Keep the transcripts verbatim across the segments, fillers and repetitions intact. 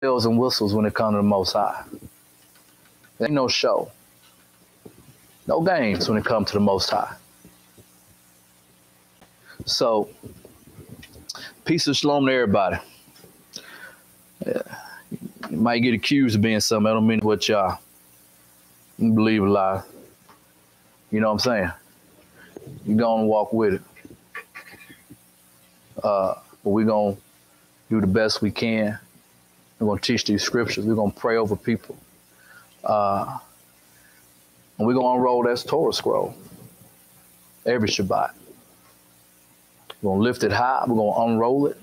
bells and whistles when it comes to the Most High. There ain't no show, no games when it comes to the Most High. So, peace and shalom to everybody. Yeah. You might get accused of being something. I don't mean what y'all believe a lie. You know what I'm saying? You're going to walk with it. Uh, but we're going to do the best we can. We're going to teach these scriptures. We're going to pray over people. Uh, and we're going to unroll that Torah scroll every Shabbat. We're going to lift it high. We're going to unroll it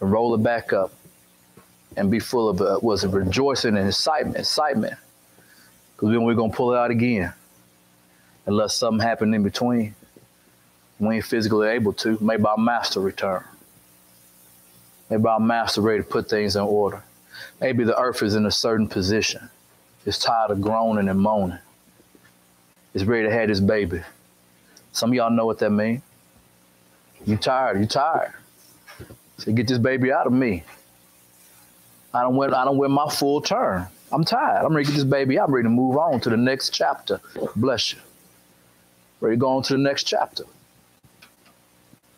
and roll it back up and be full of uh, was it rejoicing and excitement, excitement. Because then we're going to pull it out again. Unless something happened in between. We ain't physically able to. Maybe our master return. Maybe our master ready to put things in order. Maybe the earth is in a certain position. It's tired of groaning and moaning. It's ready to have this baby. Some of y'all know what that means. You tired, you tired. So get this baby out of me. I don't win, I don't win my full term. I'm tired. I'm ready to get this baby out. I'm ready to move on to the next chapter. Bless you. Ready to go on to the next chapter.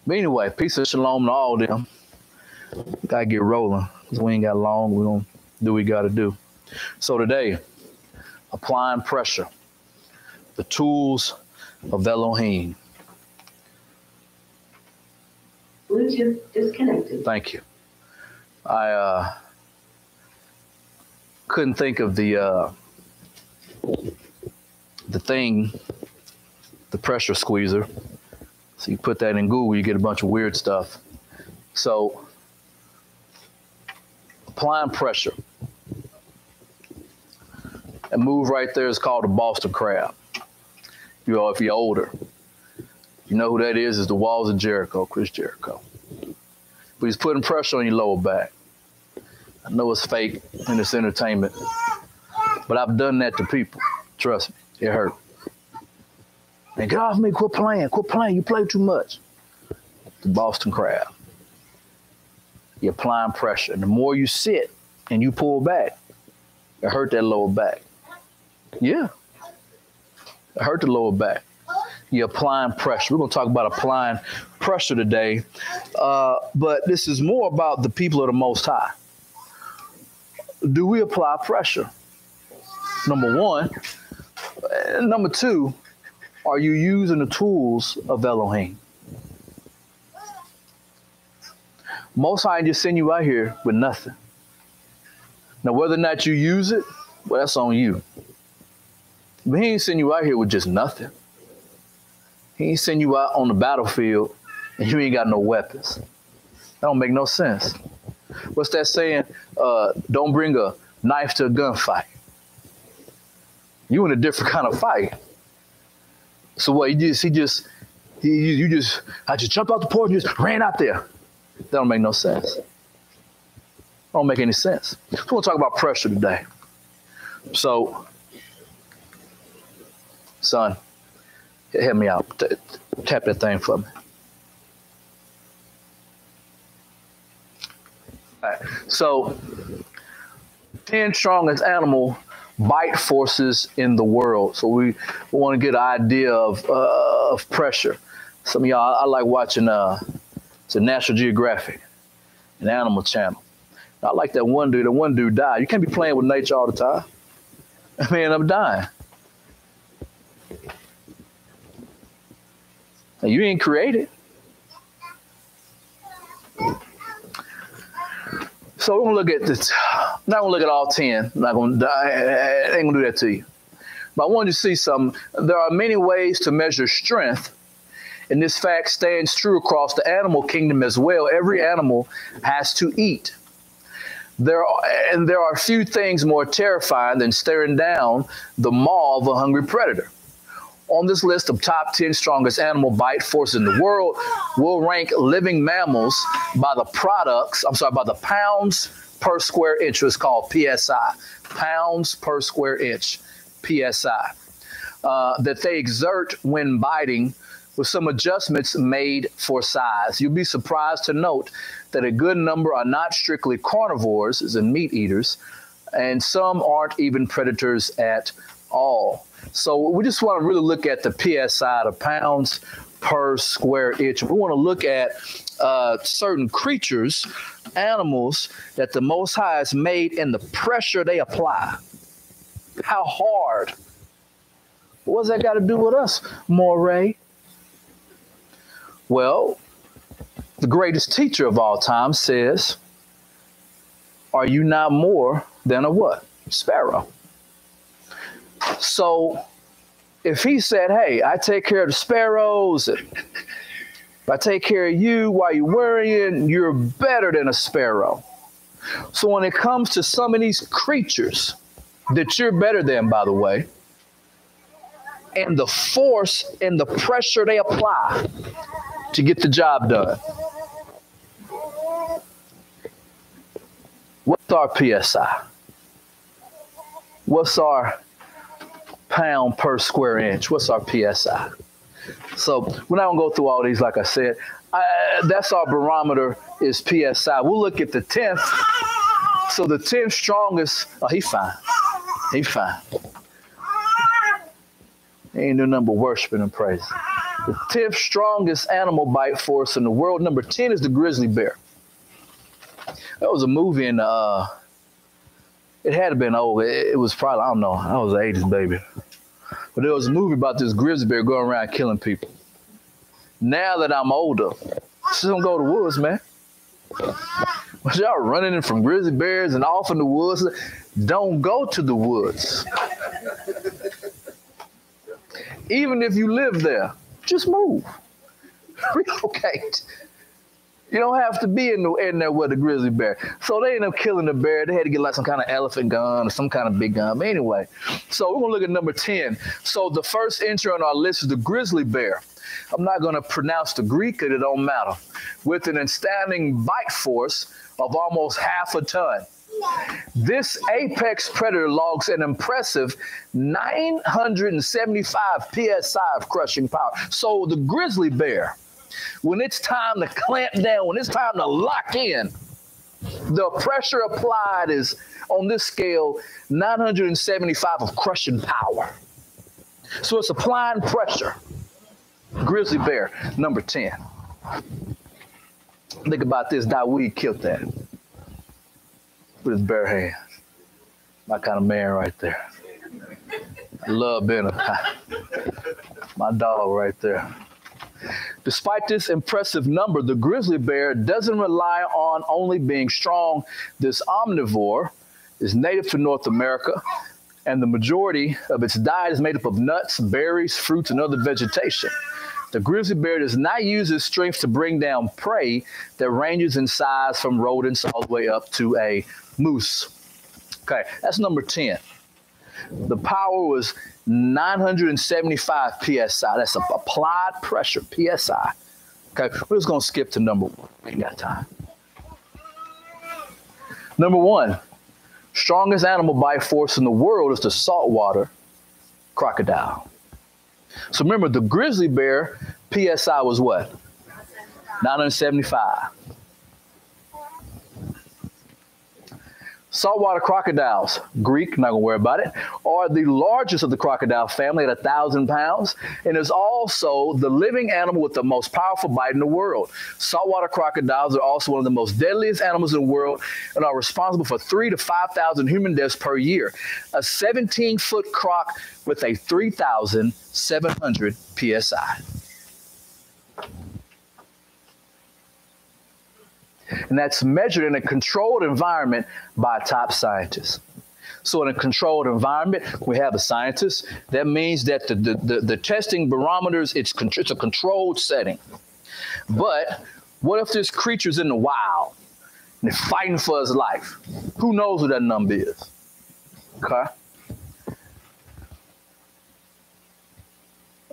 But anyway, peace and shalom to all them. Gotta get rolling. Because we ain't got long. We're gonna do what we gotta do. So today, applying pressure. The tools of Elohim. Bluetooth disconnected. Thank you. I uh, couldn't think of the uh, the thing, the pressure squeezer. So you put that in Google, you get a bunch of weird stuff. So applying pressure. That move right there is called the Boston Crab. You know, if you're older. You know who that is? Is the walls of Jericho, Chris Jericho. But he's putting pressure on your lower back. I know it's fake and it's entertainment, but I've done that to people. Trust me, it hurt. And get off me, quit playing, quit playing, you play too much. The Boston Crab. You're applying pressure. And the more you sit and you pull back, it hurt that lower back. Yeah, it hurt the lower back. You're applying pressure. We're going to talk about applying pressure today. Uh, but this is more about the people of the Most High. Do we apply pressure? Number one. Number two, are you using the tools of Elohim? Most High just send you out here with nothing. Now, whether or not you use it, well, that's on you. But he ain't send you out here with just nothing. He ain't send you out on the battlefield and you ain't got no weapons. That don't make no sense. What's that saying? Uh, don't bring a knife to a gunfight. You in a different kind of fight. So what, he just, he just, he, you just, I just jumped off the porch and just ran out there. That don't make no sense. That don't make any sense. So we're gonna talk about pressure today. So, son. Help me out. T- tap that thing for me. All right. So, ten strongest animal bite forces in the world. So we, we want to get an idea of uh, of pressure. Some of y'all, I, I like watching uh, it's a National Geographic, an Animal Channel. I like that one dude. That one dude died. You can't be playing with nature all the time. I mean, I'm dying. Now, you ain't created. So we're gonna look at this. I'm not gonna look at all ten. I'm not gonna die. I ain't gonna do that to you. But I wanted to see something. There are many ways to measure strength, and this fact stands true across the animal kingdom as well. Every animal has to eat. There are, and there are few things more terrifying than staring down the maw of a hungry predator. On this list of top ten strongest animal bite forces in the world, we'll rank living mammals by the products, I'm sorry, by the pounds per square inch. It's called P S I, pounds per square inch, P S I, uh, that they exert when biting with some adjustments made for size. You'll be surprised to note that a good number are not strictly carnivores, as in meat eaters, and some aren't even predators at all. So we just want to really look at the P S I, the pounds per square inch. We want to look at uh, certain creatures, animals that the Most High has made and the pressure they apply. How hard? What's that got to do with us, Moray? Well, the greatest teacher of all time says, are you not more than a what? Sparrow. So if he said, hey, I take care of the sparrows, if I take care of you while you're worrying, you're better than a sparrow. So when it comes to some of these creatures that you're better than, by the way, and the force and the pressure they apply to get the job done. What's our P S I? What's our pound per square inch? What's our P S I? So we're not going to go through all these, like I said. I, that's our barometer is P S I. We'll look at the tenth. So the tenth strongest, oh, he fine. He fine. He ain't no number worshiping and praising. The tenth strongest animal bite force in the world. Number ten is the grizzly bear. That was a movie in, uh, it had to been old. It, it was probably, I don't know, I was an eighties baby. But there was a movie about this grizzly bear going around killing people. Now that I'm older, just don't go to the woods, man. But y'all running in from grizzly bears and off in the woods, don't go to the woods. Even if you live there, just move, relocate. You don't have to be in, the, in there with a grizzly bear. So they ended up killing the bear. They had to get like some kind of elephant gun or some kind of big gun. But anyway, so we're going to look at number ten. So the first entry on our list is the grizzly bear. I'm not going to pronounce the Greek because it don't matter. With an astounding bite force of almost half a ton. This apex predator logs an impressive nine hundred seventy-five P S I of crushing power. So the grizzly bear, when it's time to clamp down, when it's time to lock in, the pressure applied is, on this scale, nine hundred seventy-five of crushing power. So it's applying pressure. Grizzly bear, number ten. Think about this. Dawid killed that with his bare hands. My kind of man right there. I love being a my dog right there. Despite this impressive number, the grizzly bear doesn't rely on only being strong. This omnivore is native to North America, and the majority of its diet is made up of nuts, berries, fruits, and other vegetation. The grizzly bear does not use its strength to bring down prey that ranges in size from rodents all the way up to a moose. Okay, that's number ten. The power was nine hundred seventy-five P S I. That's a applied pressure, P S I. Okay, we're just going to skip to number one. We ain't got time. Number one, strongest animal bite force in the world is the saltwater crocodile. So remember, the grizzly bear, P S I was what? nine hundred seventy-five. Saltwater crocodiles, Greek, not going to worry about it, are the largest of the crocodile family at one thousand pounds and is also the living animal with the most powerful bite in the world. Saltwater crocodiles are also one of the most deadliest animals in the world and are responsible for three thousand to five thousand human deaths per year. A seventeen-foot croc with a three thousand seven hundred P S I. And that's measured in a controlled environment by top scientists. So in a controlled environment, we have a scientist. That means that the, the, the, the testing barometers, it's, con it's a controlled setting. But what if this creature's in the wild and it's fighting for its life? Who knows what that number is? Okay.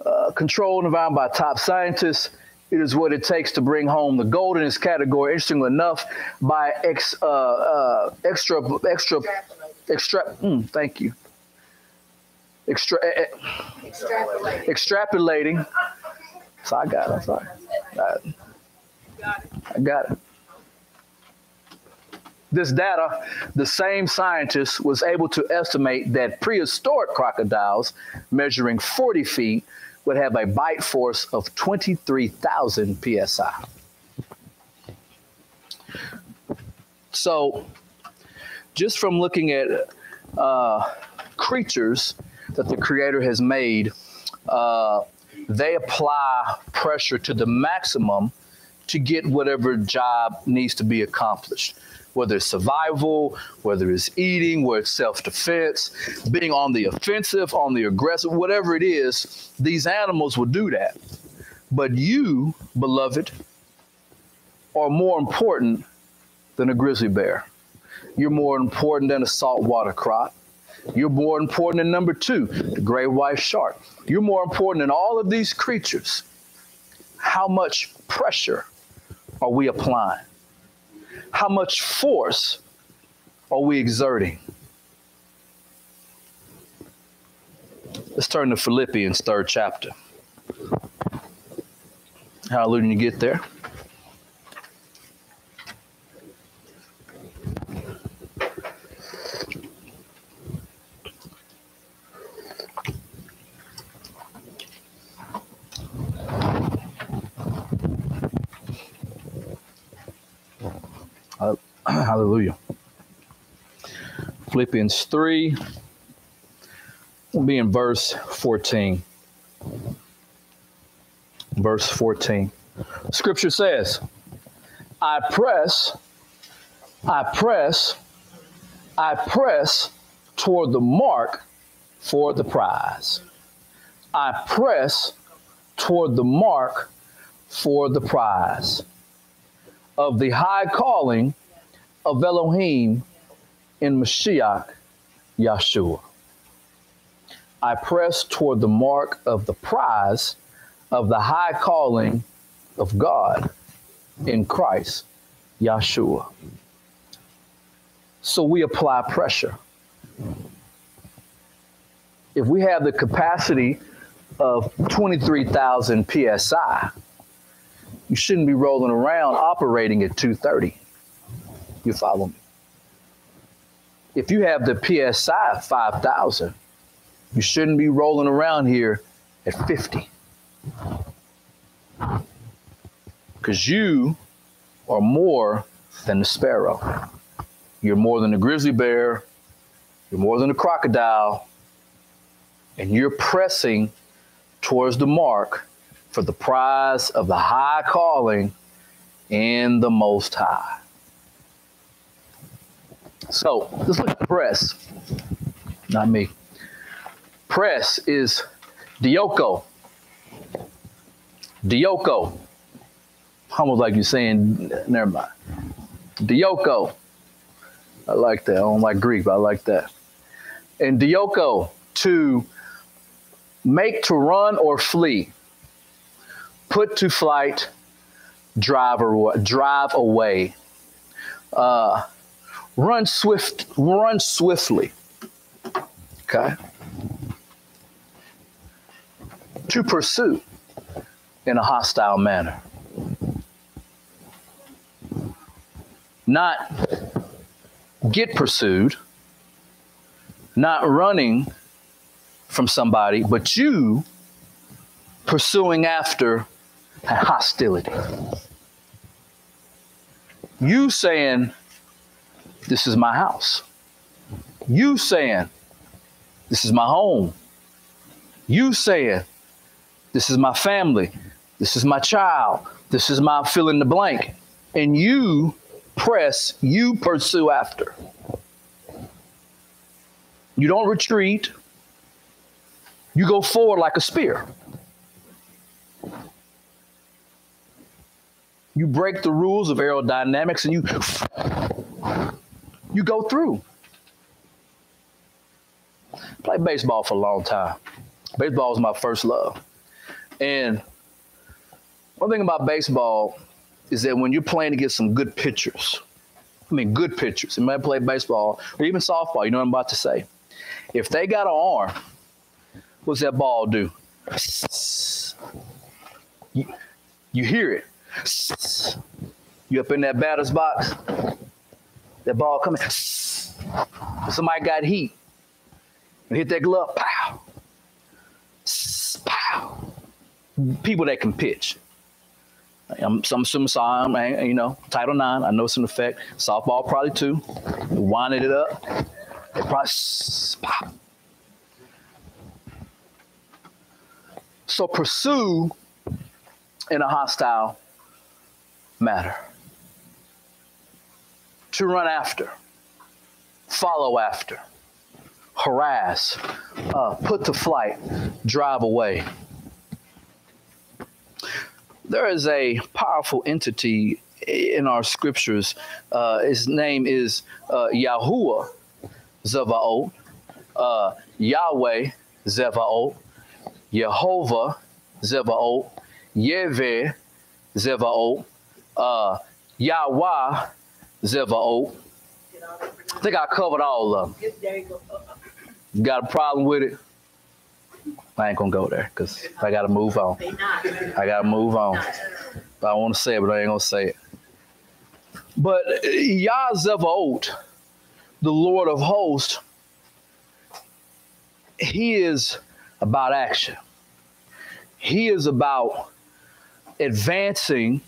Uh, controlled environment by top scientists. It is what it takes to bring home the gold in this category. Interestingly enough, by ex, uh, uh, extra, extra, extra, mm, thank you. Extra, extrapolating. extrapolating. So I got it. I'm sorry. I got it. I got it. this data, the same scientist was able to estimate that prehistoric crocodiles measuring forty feet would have a bite force of twenty-three thousand P S I. So just from looking at uh, creatures that the Creator has made, uh, they apply pressure to the maximum to get whatever job needs to be accomplished, whether it's survival, whether it's eating, whether it's self-defense, being on the offensive, on the aggressive, whatever it is, these animals will do that. But you, beloved, are more important than a grizzly bear. You're more important than a saltwater croc. You're more important than number two, the great white shark. You're more important than all of these creatures. How much pressure are we applying? How much force are we exerting? Let's turn to Philippians third chapter. Hallelujah, when you get there. Hallelujah. Philippians three, we'll be in verse fourteen. Verse fourteen. Scripture says, I press, I press, I press toward the mark for the prize. I press toward the mark for the prize of the high calling of Elohim in Mashiach, Yahshua. I press toward the mark of the prize of the high calling of God in Christ, Yahshua. So we apply pressure. If we have the capacity of twenty-three thousand P S I, you shouldn't be rolling around operating at two thirty. You follow me? If you have the P S I five thousand, you shouldn't be rolling around here at fifty. Because you are more than the sparrow. You're more than a grizzly bear. You're more than a crocodile. And you're pressing towards the mark for the prize of the high calling in the Most High. So let's look at press. Not me. Press is Dioko. Dioko. Almost like you're saying, never mind. Dioko. I like that. I don't like Greek, but I like that. And Dioko, to make to run or flee, put to flight, drive, or, drive away. Uh, Run swift, run swiftly, okay? To pursue in a hostile manner. Not get pursued, not running from somebody, but you pursuing after a hostility. You saying, this is my house. You saying, this is my home. You saying, this is my family. This is my child. This is my fill in the blank. And you press, you pursue after. You don't retreat. You go forward like a spear. You break the rules of aerodynamics and you... You go through. Played baseball for a long time. Baseball was my first love. And one thing about baseball is that when you're playing to get some good pitchers, I mean good pitchers, and might play baseball or even softball, you know what I'm about to say. If they got an arm, what's that ball do? You, you hear it. You up in that batter's box. That ball coming. Somebody got heat. You hit that glove. Pow. Pow. People that can pitch. I'm some assuming some, you know, Title nine. I know it's an effect. Softball probably too. Winded it up. It probably pop. So pursue in a hostile matter. To run after, follow after, harass, uh, put to flight, drive away. There is a powerful entity in our scriptures. Uh, his name is uh, Yahuwah, Tzeva'ot, uh, Yahweh, Tzeva'ot, Yehovah, Tzeva'ot, Yeveh, Tzeva'ot, uh, Yahweh, Tzeva'ot. I think I covered all of them. There you go. Got a problem with it? I ain't gonna go there because I gotta move on. I gotta move on. But I want to say it, but I ain't gonna say it. But Yah Tzeva'ot, the Lord of hosts, he is about action. He is about advancing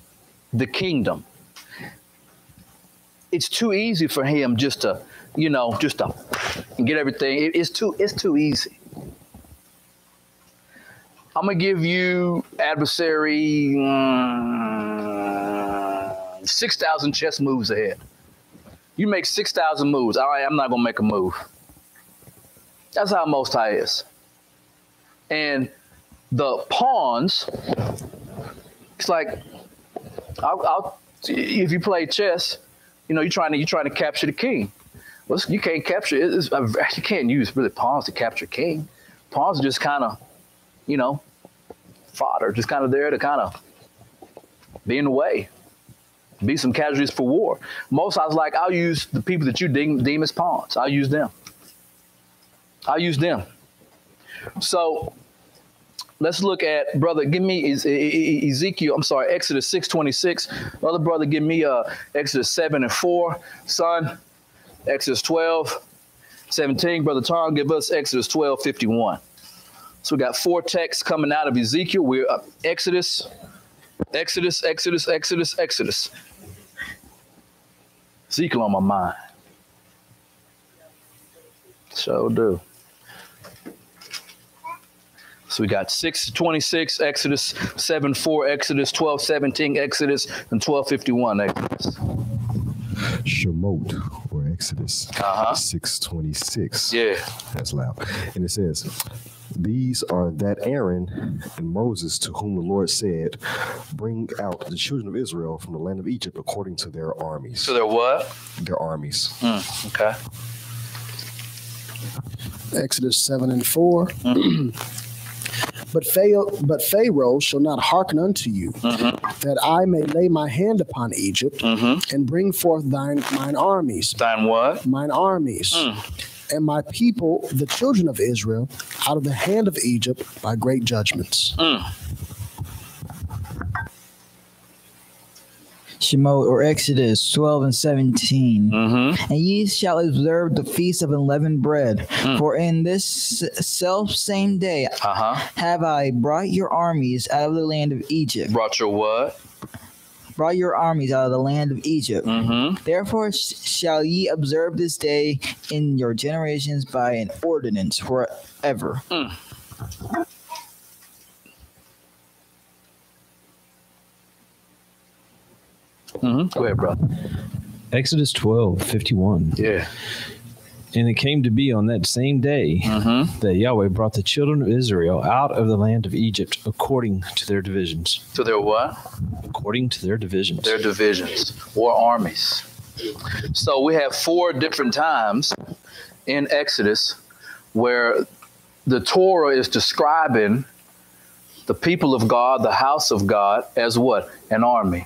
the kingdom. It's too easy for him just to, you know, just to get everything. It, it's too, it's too easy. I'm going to give you adversary mm, six thousand chess moves ahead. You make six thousand moves. All right, I'm not going to make a move. That's how Most High is. And the pawns, it's like, I'll, I'll, if you play chess, you know, you're trying to, you're trying to capture the king. Well, you can't capture, it's, you can't use really pawns to capture king. Pawns are just kind of, you know, fodder, just kind of there to kind of be in the way, be some casualties for war. Most I was like, I'll use the people that you deem, deem as pawns. I'll use them. I'll use them. So let's look at, brother, give me Ezekiel, I'm sorry, Exodus six twenty-six. Other brother, give me uh, Exodus seven and four. Son, Exodus twelve seventeen. Brother Tom, give us Exodus twelve fifty-one. So we got four texts coming out of Ezekiel. We're uh, Exodus, Exodus, Exodus, Exodus, Exodus. Ezekiel on my mind. So do. So we got six twenty-six, Exodus seven four, Exodus twelve seventeen, Exodus, and twelve fifty-one. Exodus. Shemot or Exodus uh-huh. six twenty-six. Yeah. That's loud. And it says, these are that Aaron and Moses to whom the Lord said, bring out the children of Israel from the land of Egypt according to their armies. So their what? Their armies. Mm, okay. Exodus seven and four. Mm. But Pharaoh, but Pharaoh shall not hearken unto you, mm-hmm. that I may lay my hand upon Egypt, mm-hmm. and bring forth thine mine armies. Thine what? Mine armies. Mm. And my people, the children of Israel, out of the hand of Egypt by great judgments. Mm. Shemot or Exodus twelve and seventeen. Mm-hmm. And ye shall observe the feast of unleavened bread. Mm. For in this self same day uh-huh. have I brought your armies out of the land of Egypt. Brought your what? Brought your armies out of the land of Egypt. Mm-hmm. Therefore sh shall ye observe this day in your generations by an ordinance forever. Mm. Mm-hmm. Go ahead, brother. Exodus twelve fifty-one. Yeah. And it came to be on that same day mm-hmm. that Yahweh brought the children of Israel out of the land of Egypt according to their divisions. So their what? According to their divisions. Their divisions or armies. So we have four different times in Exodus where the Torah is describing the people of God, the house of God, as what? An army.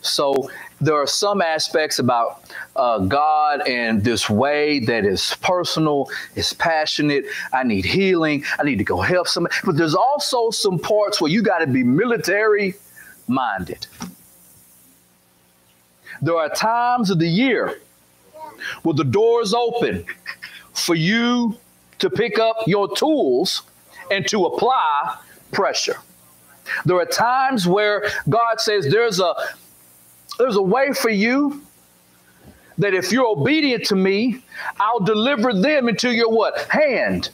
So there are some aspects about uh, God and this way that is personal, is passionate. I need healing. I need to go help somebody. But there's also some parts where you got to be military minded. There are times of the year Well, the door is open for you to pick up your tools and to apply pressure. There are times where God says there's a, there's a way for you that if you're obedient to me, I'll deliver them into your what? Hand.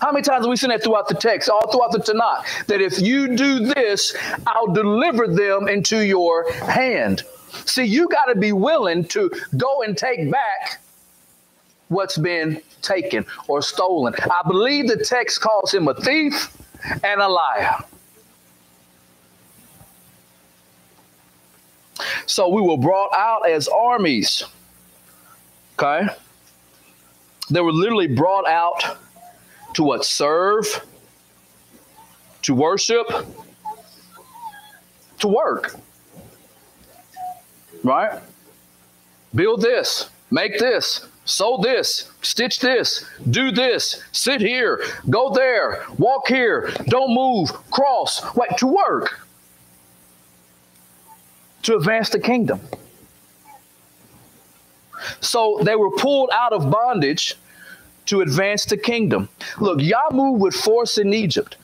How many times have we seen that throughout the text, all throughout the Tanakh, that if you do this, I'll deliver them into your hand. See, you got to be willing to go and take back what's been taken or stolen. I believe the text calls him a thief and a liar. So we were brought out as armies. Okay? They were literally brought out to what? Serve, to worship, to work. Right? Build this, make this, sew this, stitch this, do this, sit here, go there, walk here, don't move, cross, like to work. To advance the kingdom. So they were pulled out of bondage to advance the kingdom. Look, Yah moved with force in Egypt.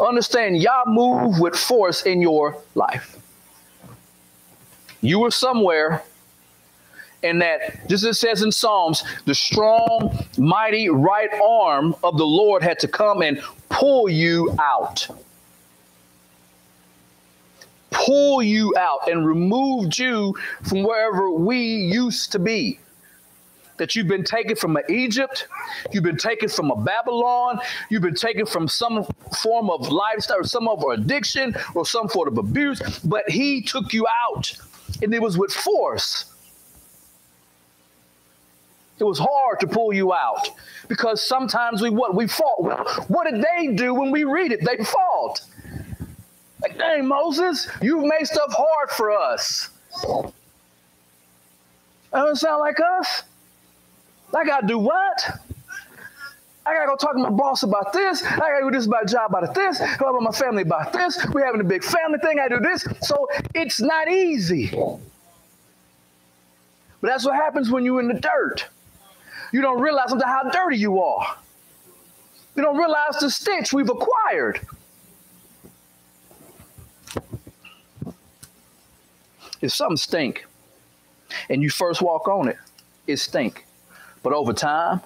Understand, Yah moved with force in your life. You were somewhere in that, just as it says in Psalms, the strong, mighty right arm of the Lord had to come and pull you out. Pull you out and removed you from wherever we used to be. That you've been taken from a Egypt, you've been taken from a Babylon, you've been taken from some form of lifestyle, or some of our addiction, or some form of abuse, but he took you out, and it was with force. It was hard to pull you out, because sometimes we what? We fought. Well, what did they do when we read it? They fought. Like, dang, Moses, you've made stuff hard for us. That doesn't sound like us. I got to do what? I got to go talk to my boss about this. I got to do this about a job about this. I got to my family about this. We're having a big family thing. I do this. So it's not easy. But that's what happens when you're in the dirt. You don't realize how dirty you are. You don't realize the stench we've acquired. If something stink and you first walk on it, it stink. But over time,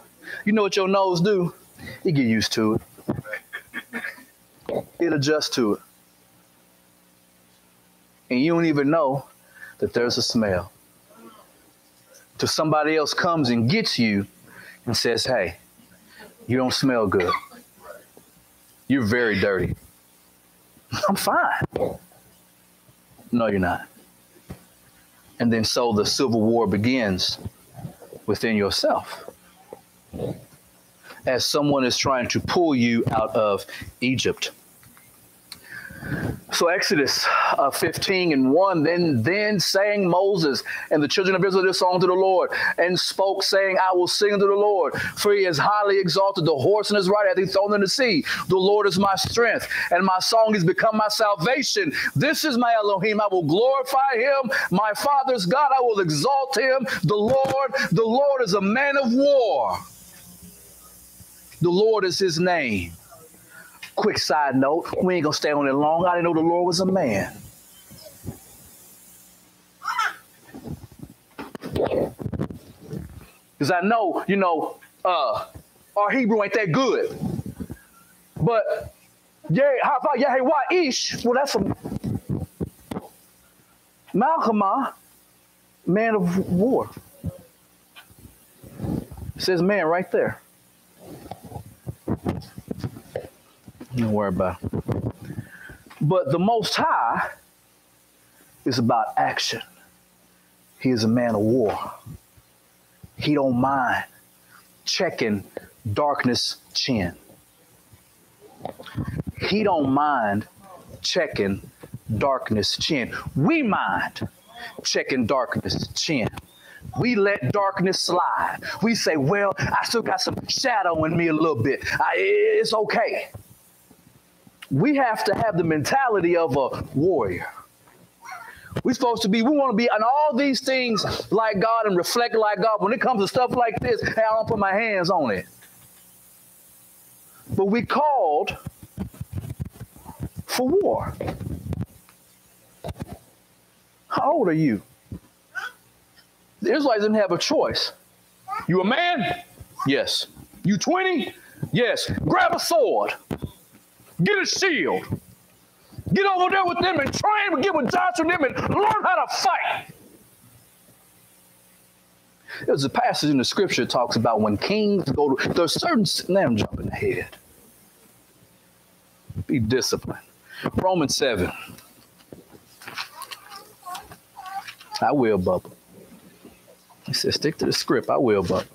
you know what your nose do? It get used to it. It adjusts to it. And you don't even know that there's a smell. Till somebody else comes and gets you and says, hey, you don't smell good. You're very dirty. I'm fine. No, you're not. And then so the civil war begins within yourself as someone is trying to pull you out of Egypt. So Exodus uh, fifteen and one, then, then sang Moses and the children of Israel this song to the Lord, and spoke, saying, I will sing unto the Lord, for he is highly exalted. The horse in his right hath he thrown in the sea. The Lord is my strength, and my song is become my salvation. This is my Elohim. I will glorify him. My father's God, I will exalt him. The Lord, the Lord is a man of war. The Lord is his name. Quick side note, we ain't gonna stay on it long. I didn't know the Lord was a man. Because I know, you know, uh, our Hebrew ain't that good. But, yeah, how about Yahuwah Ish? Well, that's a Malchama, man of war. It says man right there. Don't worry about it. But the Most High is about action. He is a man of war. He don't mind checking darkness chin. He don't mind checking darkness chin. We mind checking darkness chin. We let darkness slide. We say, well, I still got some shadow in me a little bit. I, it's okay. We have to have the mentality of a warrior. We're supposed to be, we want to be on all these things like God and reflect like God. When it comes to stuff like this, hey, I don't put my hands on it. But we called for war. How old are you? The Israelites didn't have a choice. You a man? Yes. You twenty? Yes. Grab a sword. Get a shield. Get over there with them and train and get with Joshua and them and learn how to fight. There's a passage in the scripture that talks about when kings go to, there's certain, now I'm jumping ahead. Be disciplined. Romans seven. I will, Bubba. He said, stick to the script. I will, Bubba.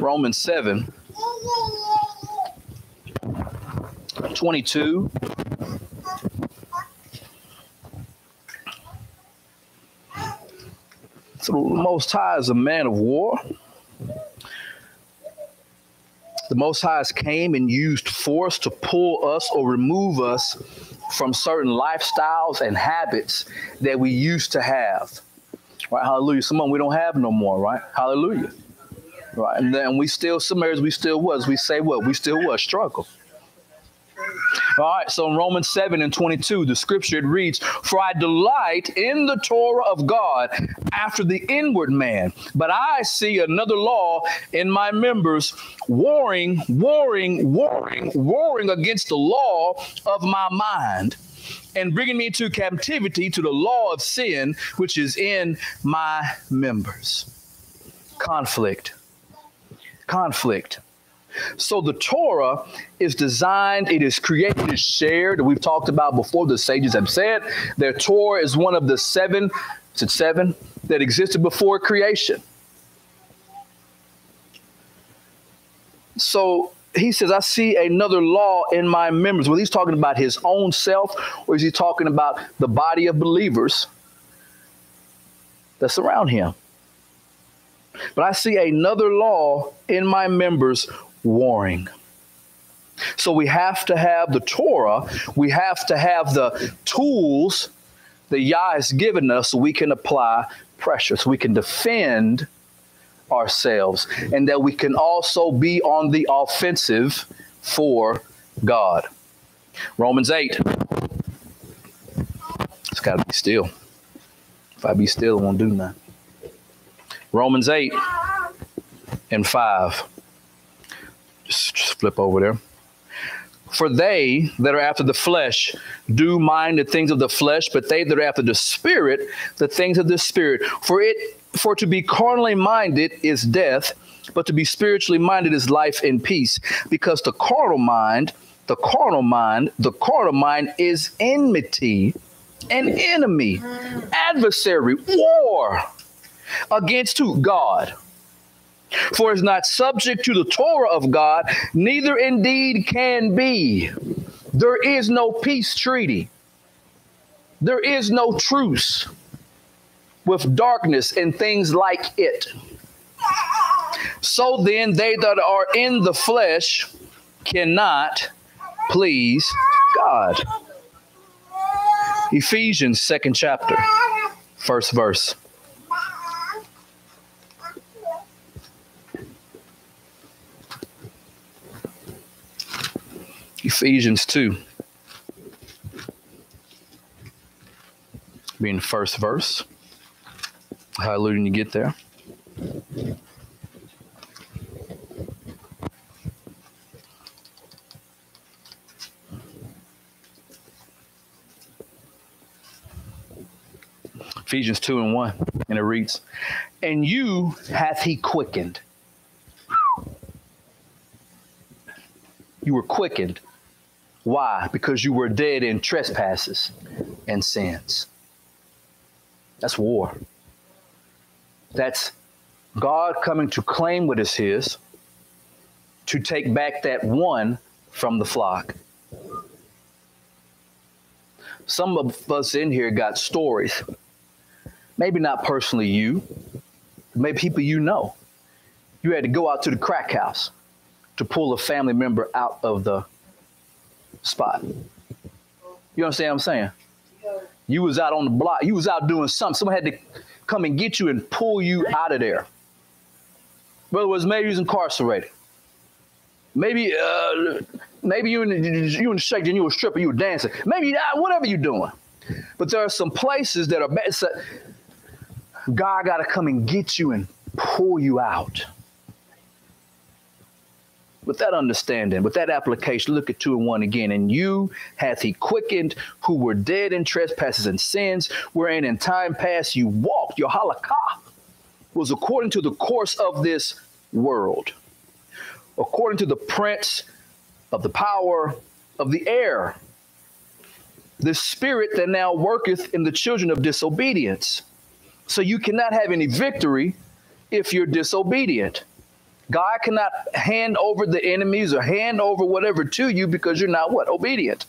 Romans seven. twenty-two. So the Most High is a man of war. The Most High came and used force to pull us or remove us from certain lifestyles and habits that we used to have. Right? Hallelujah. Some of them we don't have no more, right? Hallelujah. Right. And then we still, some areas we still was, we say what? We still was, struggle. All right, so in Romans seven and twenty-two, the scripture, it reads, "For I delight in the Torah of God after the inward man, but I see another law in my members, warring, warring, warring, warring against the law of my mind, and bringing me into captivity to the law of sin, which is in my members." Conflict. Conflict. So the Torah is designed, it is created, it's shared. We've talked about before, the sages have said their Torah is one of the seven, is it seven, that existed before creation. So he says, I see another law in my members. Well, he's talking about his own self, or is he talking about the body of believers that surround him? But I see another law in my members, warring. So we have to have the Torah. We have to have the tools that Yah has given us so we can apply pressure, so we can defend ourselves, and that we can also be on the offensive for God. Romans eight. It's got to be still. If I be still, I won't do nothing. Romans eight and five. Just, just flip over there. For they that are after the flesh do mind the things of the flesh, but they that are after the spirit, the things of the spirit. For it, for to be carnally minded is death, but to be spiritually minded is life and peace. Because the carnal mind, the carnal mind, the carnal mind is enmity, an enemy, adversary, war against who? God. For it's not subject to the Torah of God, neither indeed can be. There is no peace treaty. There is no truce with darkness and things like it. So then they that are in the flesh cannot please God. Ephesians second chapter, first verse. Ephesians two, being the first verse. Hallelujah, you get there. Ephesians two and one, and it reads, "And you hath he quickened." You were quickened. Why? Because you were dead in trespasses and sins. That's war. That's God coming to claim what is his, to take back that one from the flock. Some of us in here got stories. Maybe not personally you, maybe people you know. You had to go out to the crack house to pull a family member out of the spot. You understand what I'm saying? You was out on the block. You was out doing something. Someone had to come and get you and pull you out of there. Brother was maybe he was incarcerated. Maybe uh, maybe you in the, you in the shake, then you were a stripper, you were dancing. Maybe you, whatever you're doing. But there are some places that are bad. So God got to come and get you and pull you out. With that understanding, with that application, look at two and one again. And you hath he quickened who were dead in trespasses and sins, wherein in time past you walked. Your halakha was according to the course of this world, according to the prince of the power of the air, the spirit that now worketh in the children of disobedience. So you cannot have any victory if you're disobedient. God cannot hand over the enemies or hand over whatever to you because you're not what? Obedient.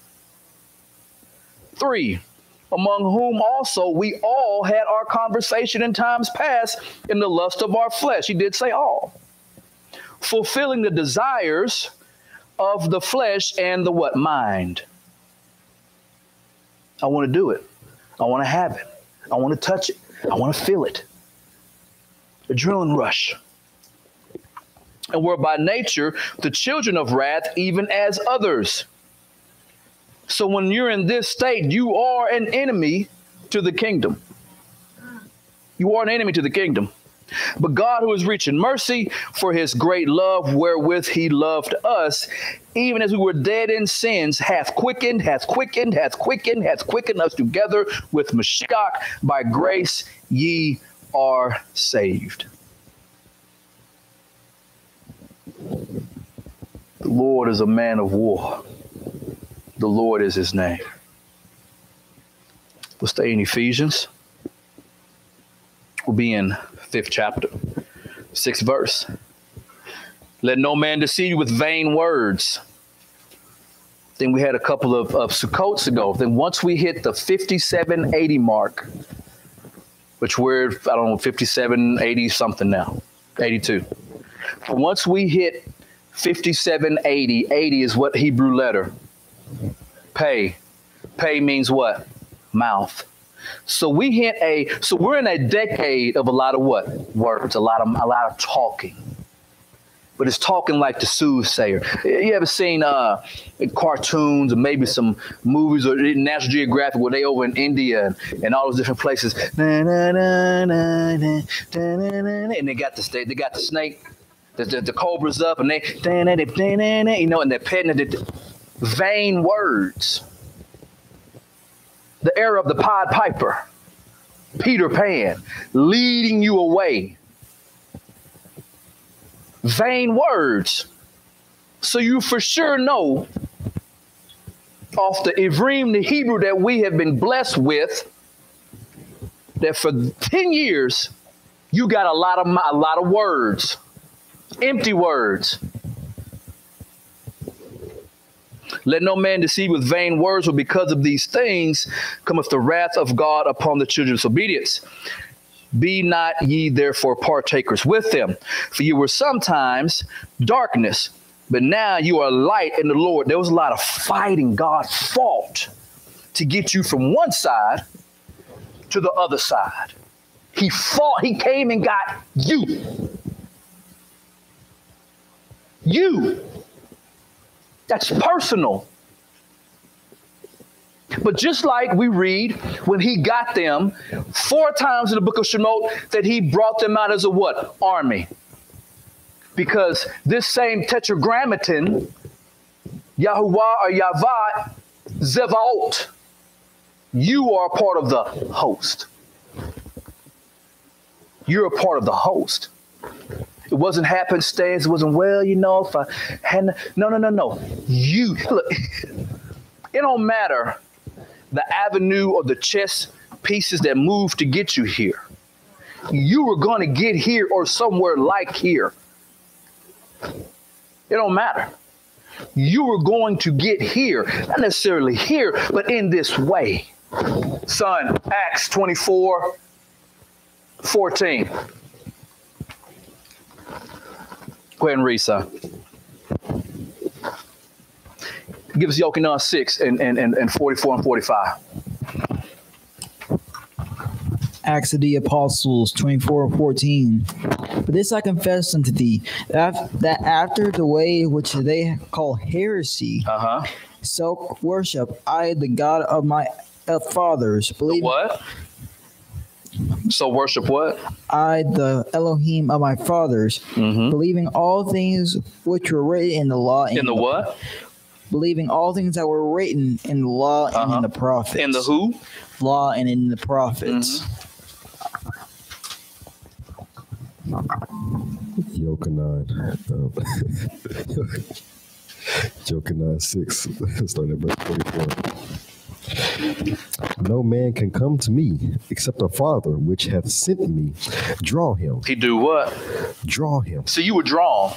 Three, among whom also we all had our conversation in times past in the lust of our flesh. He did say all. Fulfilling the desires of the flesh and the what? Mind. I want to do it. I want to have it. I want to touch it. I want to feel it. Adrenaline rush. And were by nature the children of wrath, even as others. So when you're in this state, you are an enemy to the kingdom. You are an enemy to the kingdom. But God, who is rich in mercy, for his great love wherewith he loved us, even as we were dead in sins, hath quickened, hath quickened, hath quickened, hath quickened us together with Mashiach. By grace ye are saved. The Lord is a man of war. The Lord is his name. We'll stay in Ephesians. We'll be in fifth chapter, sixth verse. Let no man deceive you with vain words. I think we had a couple of, of Sukkots ago. Then once we hit the fifty-seven eighty mark, which we're, I don't know, fifty-seven eighty something now, eighty-two. Once we hit fifty-seven eighty, eighty is what Hebrew letter? Pay. Pay means what? Mouth. So we hit a, so we're in a decade of a lot of what? Words, a lot of, a lot of talking. But it's talking like the soothsayer. You ever seen uh, cartoons or maybe some movies or National Geographic where they over in India and, and all those different places. Na, na, na, na, na, na, na, na, and they got the, they got the snake. The, the, the cobra's up and they, you know, and they're petting the vain words. The era of the Pied Piper, Peter Pan, leading you away. Vain words. So you for sure know off the Ivrim, the Hebrew that we have been blessed with, that for ten years, you got a lot of, a lot of words. Empty words. Let no man deceive with vain words, or because of these things cometh the wrath of God upon the children of disobedience. Be not ye therefore partakers with them. For you were sometimes darkness, but now you are light in the Lord. There was a lot of fighting. God fought to get you from one side to the other side. He fought. He came and got you. You. That's personal. But just like we read when he got them four times in the book of Shemot that he brought them out as a what? Army. Because this same tetragrammaton, Yahuwah or Yahweh, Tzeva'ot, you are a part of the host. You're a part of the host. It wasn't happenstance. It wasn't, well, you know, if I hadn't. No, no, no, no. You, look, it don't matter the avenue or the chess pieces that move to get you here. You were going to get here or somewhere like here. It don't matter. You were going to get here. Not necessarily here, but in this way. Son, Acts twenty-four fourteen. Go ahead and read, son. Give us Yochanan six and, and, and forty-four and forty-five. Acts of the Apostles twenty-four fourteen. But this I confess unto thee, that, that after the way which they call heresy, uh-huh. self-worship, I, the God of my fathers, believe. What? So worship what? I, the Elohim of my fathers, mm-hmm. believing all things which were written in the law. And in the, the what? Believing all things that were written in the law uh-huh. and in the prophets. In the who? Law and in the prophets. Mm-hmm. Yochanan. Um, Yochanan six. Starting at verse forty-four. No man can come to me except the Father which hath sent me. Draw him. He do what? Draw him. So you were drawn.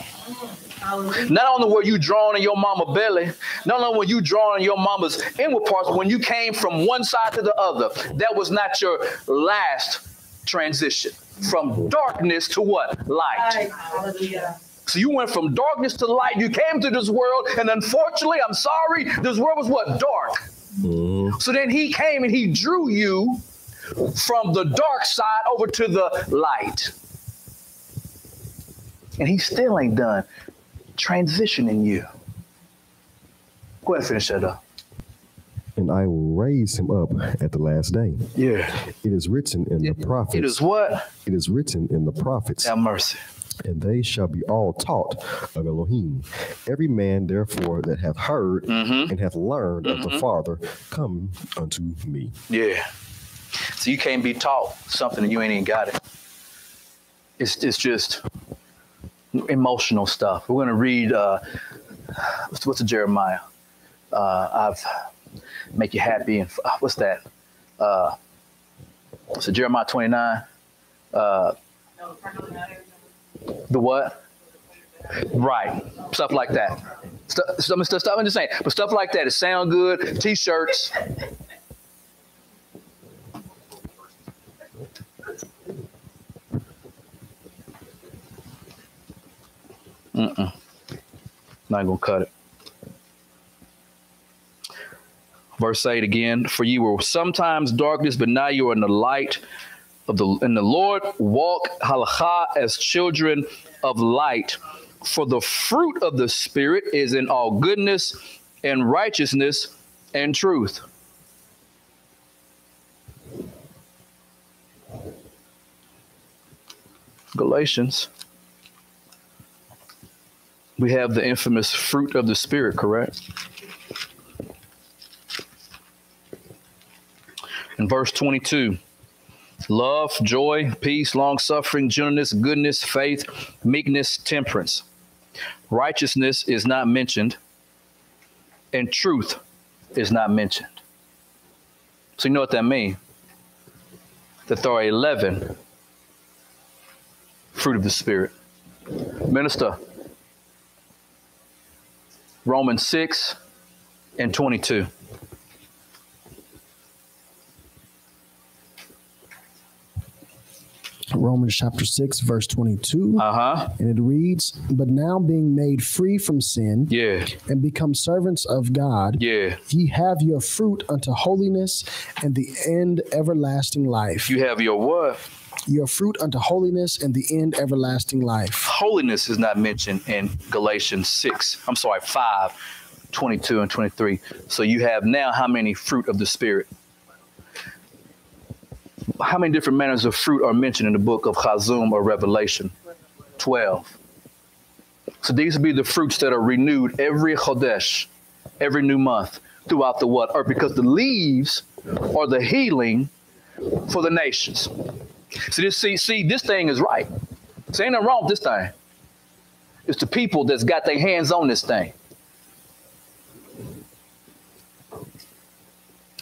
Not only were you drawn in your mama's belly, not only were you drawn in your mama's inward parts, when you came from one side to the other, that was not your last transition. From darkness to what? Light. Hallelujah. So you went from darkness to light. You came to this world, and unfortunately, I'm sorry, this world was what? Dark. So then he came and he drew you from the dark side over to the light. And he still ain't done transitioning you. Go ahead and finish that up. And I will raise him up at the last day. Yeah. It is written in it, the prophets. It is what? It is written in the prophets. Have mercy. And they shall be all taught of Elohim. Every man, therefore, that hath heard mm-hmm. and hath learned mm-hmm. of the Father, come unto me. Yeah. So you can't be taught something that you ain't even got it. It's, it's just emotional stuff. We're going to read, uh, what's, what's a Jeremiah? Uh, I've make you happy. And uh, what's that? Uh, so Jeremiah twenty-nine. Uh, no, probably not. The what? Right. Stuff like that. Stuff, stuff, stuff, stuff, I'm just saying. But stuff like that. It sound good. T-shirts. Mm-mm. Not going to cut it. Verse eight again. For you were sometimes darkness, but now you are in the light of the, in the Lord. Walk halakha as children of light, for the fruit of the Spirit is in all goodness and righteousness and truth. Galatians. We have the infamous fruit of the Spirit, correct? In verse twenty-two. Love, joy, peace, long-suffering, gentleness, goodness, faith, meekness, temperance. Righteousness is not mentioned, and truth is not mentioned. So you know what that means? That there are eleven fruit of the Spirit. Minister, Romans six and twenty-two. Romans chapter six, verse twenty-two. Uh-huh. And it reads, but now being made free from sin, yeah, and become servants of God, yeah, ye have your fruit unto holiness and the end everlasting life. You have your what? Your fruit unto holiness and the end everlasting life. Holiness is not mentioned in Galatians six. I'm sorry, five, twenty-two and twenty-three. So you have now how many fruit of the Spirit? How many different manners of fruit are mentioned in the book of Chazum or Revelation? twelve. So these would be the fruits that are renewed every Chodesh, every new month throughout the what? Or because the leaves are the healing for the nations. So this, see, see, this thing is right. So ain't nothing wrong with this thing. It's the people that's got their hands on this thing.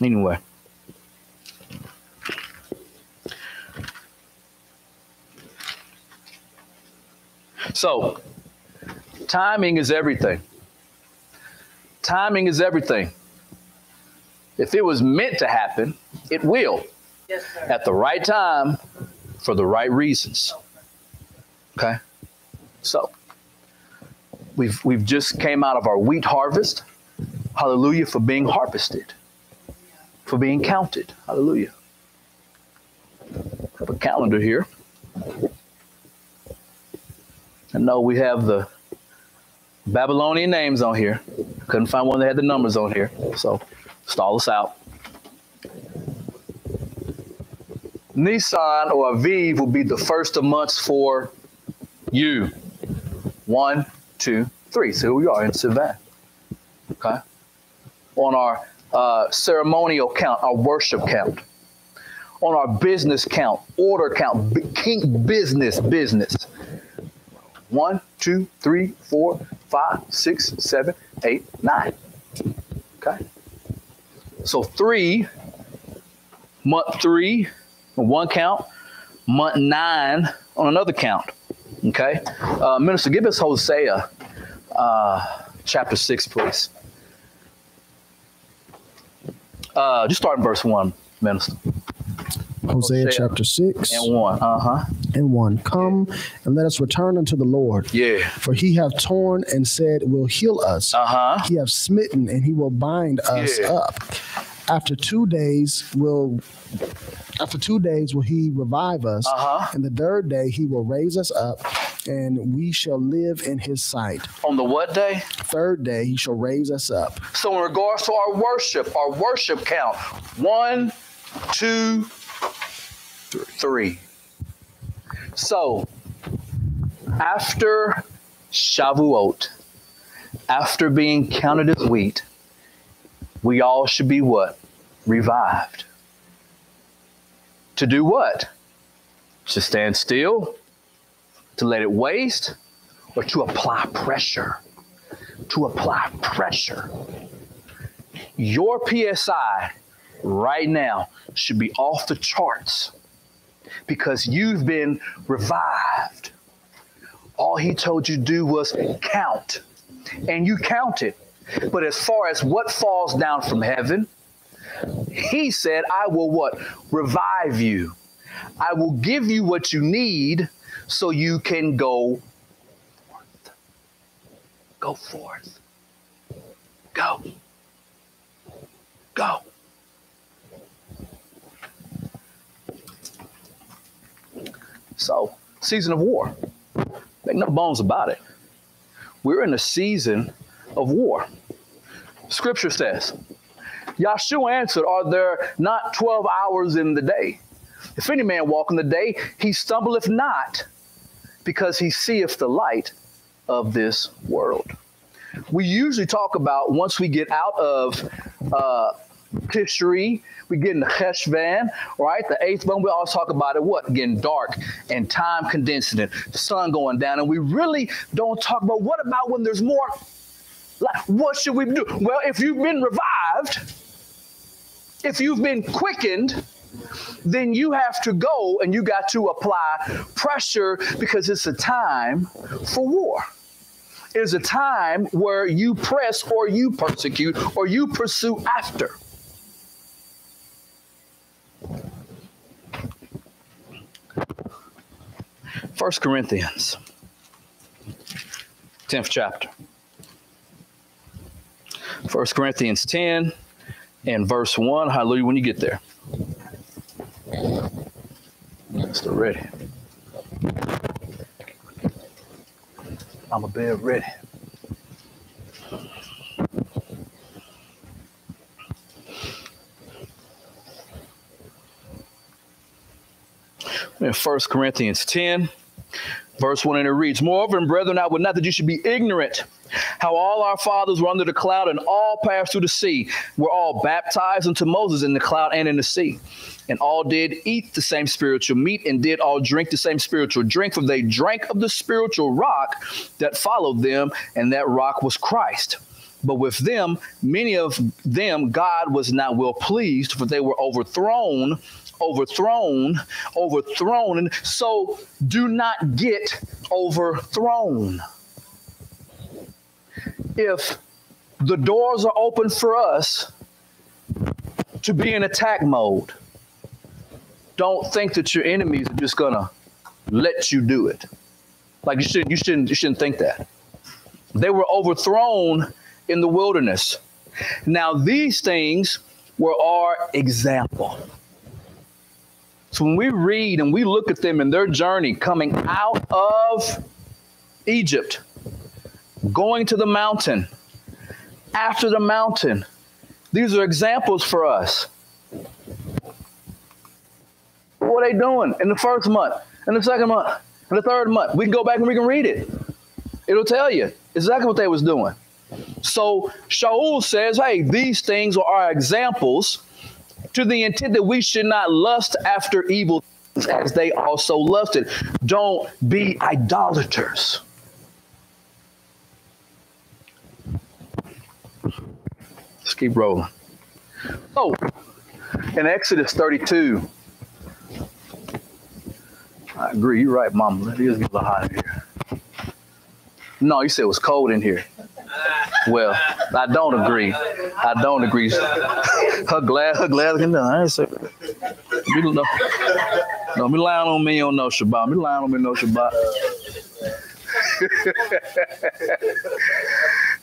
Anyway. So, timing is everything. Timing is everything. If it was meant to happen, it will. Yes, sir. At the right time, for the right reasons. Okay? So, we've, we've just came out of our wheat harvest. Hallelujah, for being harvested. For being counted. Hallelujah. up a calendar here. I know we have the Babylonian names on here. Couldn't find one that had the numbers on here. So stall us out. Nisan or Aviv will be the first of months for you. One, two, three. So here we are in Sivan. Okay. On our uh, ceremonial count, our worship count. On our business count, order count, king business, business. One, two, three, four, five, six, seven, eight, nine. Okay. So three, month three on one count, month nine on another count. Okay. Uh, Minister, give us Hosea uh, chapter six, please. Uh, just start in verse one, Minister. Hosea, Hosea chapter six and one. Uh-huh. And one. Come yeah. and let us return unto the Lord. Yeah. For he hath torn and said, will heal us. Uh-huh. He hath smitten and he will bind us yeah. up. After two days will after two days will he revive us. Uh-huh. And the third day he will raise us up, and we shall live in his sight. On the what day? Third day he shall raise us up. So in regards to our worship, our worship count. One, two, three. So after Shavuot, after being counted as wheat, we all should be what? Revived. To do what? To stand still, to let it waste, or to apply pressure. To apply pressure. Your P S I right now should be off the charts, because you've been revived. All he told you to do was count, and you counted. But as far as what falls down from heaven, he said, I will what? Revive you. I will give you what you need so you can go forth. Go forth. Go. Go. So, season of war. Make no bones about it. We're in a season of war. Scripture says, Yahshua answered, are there not twelve hours in the day? If any man walk in the day, he stumbleth not, because he seeth the light of this world. We usually talk about once we get out of uh, Tishri, we get in the Cheshvan, right? The eighth one, we always talk about it, what? Getting dark and time condensing and the sun going down. And we really don't talk about what about when there's more. Like, what should we do? Well, if you've been revived, if you've been quickened, then you have to go and you got to apply pressure, because it's a time for war. It is a time where you press or you persecute or you pursue after. First Corinthians, tenth chapter. First Corinthians ten and verse one. Hallelujah. When you get there. Still ready. I'm a bed ready. In First Corinthians ten, verse one, and it reads, moreover, and brethren, I would not that you should be ignorant how all our fathers were under the cloud and all passed through the sea. We're all baptized unto Moses in the cloud and in the sea. And all did eat the same spiritual meat, and did all drink the same spiritual drink, for they drank of the spiritual rock that followed them, and that rock was Christ. But with them, many of them, God was not well pleased, for they were overthrown, overthrown, overthrown. And so do not get overthrown. If the doors are open for us to be in attack mode, don't think that your enemies are just gonna let you do it. Like you shouldn't, you shouldn't, you shouldn't think that. They were overthrown in the wilderness. Now these things were our example. So when we read and we look at them in their journey coming out of Egypt, going to the mountain, after the mountain, these are examples for us. What are they doing in the first month, in the second month, in the third month? We can go back and we can read it. It'll tell you exactly what they was doing. So Shaul says, hey, these things are our examples to the intent that we should not lust after evil things as they also lusted. Don't be idolaters. Let's keep rolling. Oh, in Exodus thirty-two. I agree. You're right, Mama. It is a little hot in here. No, you said it was cold in here. Well, I don't agree. I don't agree. Her glass, her glass. No, I ain't say. Don't no, no, be lying on me on no Shabbat. Be lying on me no Shabbat.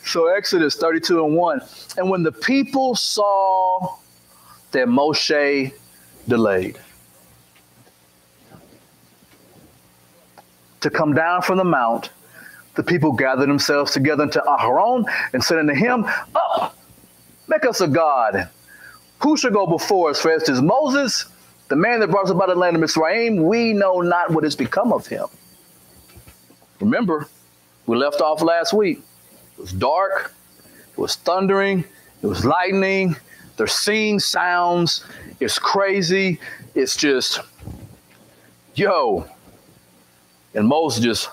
So Exodus thirty-two and one. And when the people saw that Moshe delayed to come down from the mount, the people gathered themselves together unto Aharon and said unto him, Up, make us a god. Who shall go before us? For as it is Moses, the man that brought us about the land of Mitzrayim, we know not what has become of him. Remember, we left off last week. It was dark, it was thundering, it was lightning, they're seeing sounds, it's crazy, it's just, yo. And Moses just,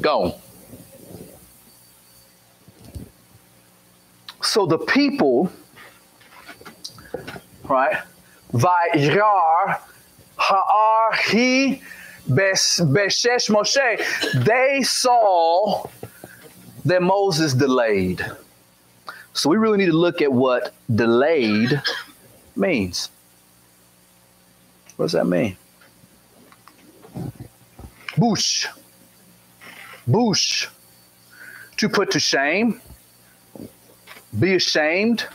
gone. So the people, right? Vayar ha'arhi beshesh Moshe. They saw that Moses delayed. So we really need to look at what delayed means. What does that mean? Bush. Bush, to put to shame, be ashamed,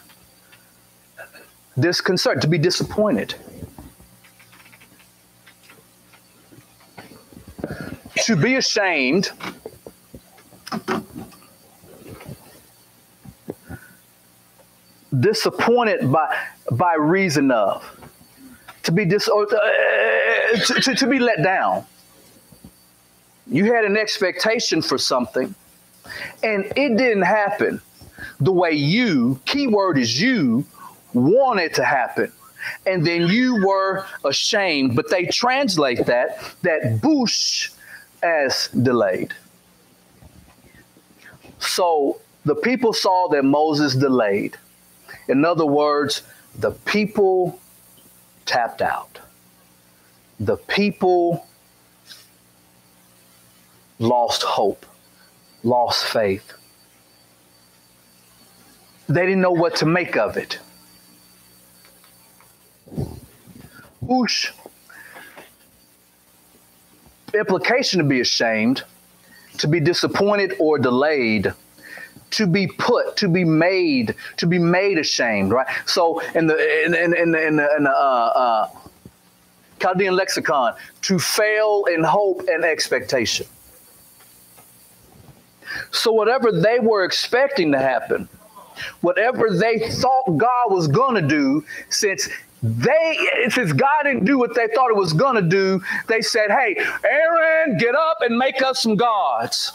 disconcert, to be disappointed, to be ashamed, disappointed by by reason of, to be dis or, uh, to, to, to be let down. You had an expectation for something and it didn't happen the way you, keyword is you, want it to happen. And then you were ashamed, but they translate that, that bush as delayed. So the people saw that Moses delayed. In other words, the people tapped out. The people lost hope, lost faith. They didn't know what to make of it. Whoosh. Implication to be ashamed, to be disappointed or delayed, to be put, to be made, to be made ashamed, right? So in the in in in the, in the, in the uh, uh, Chaldean lexicon, to fail in hope and expectation. So whatever they were expecting to happen, whatever they thought God was going to do, since they, since God didn't do what they thought it was going to do, they said, hey, Aaron, get up and make us some gods.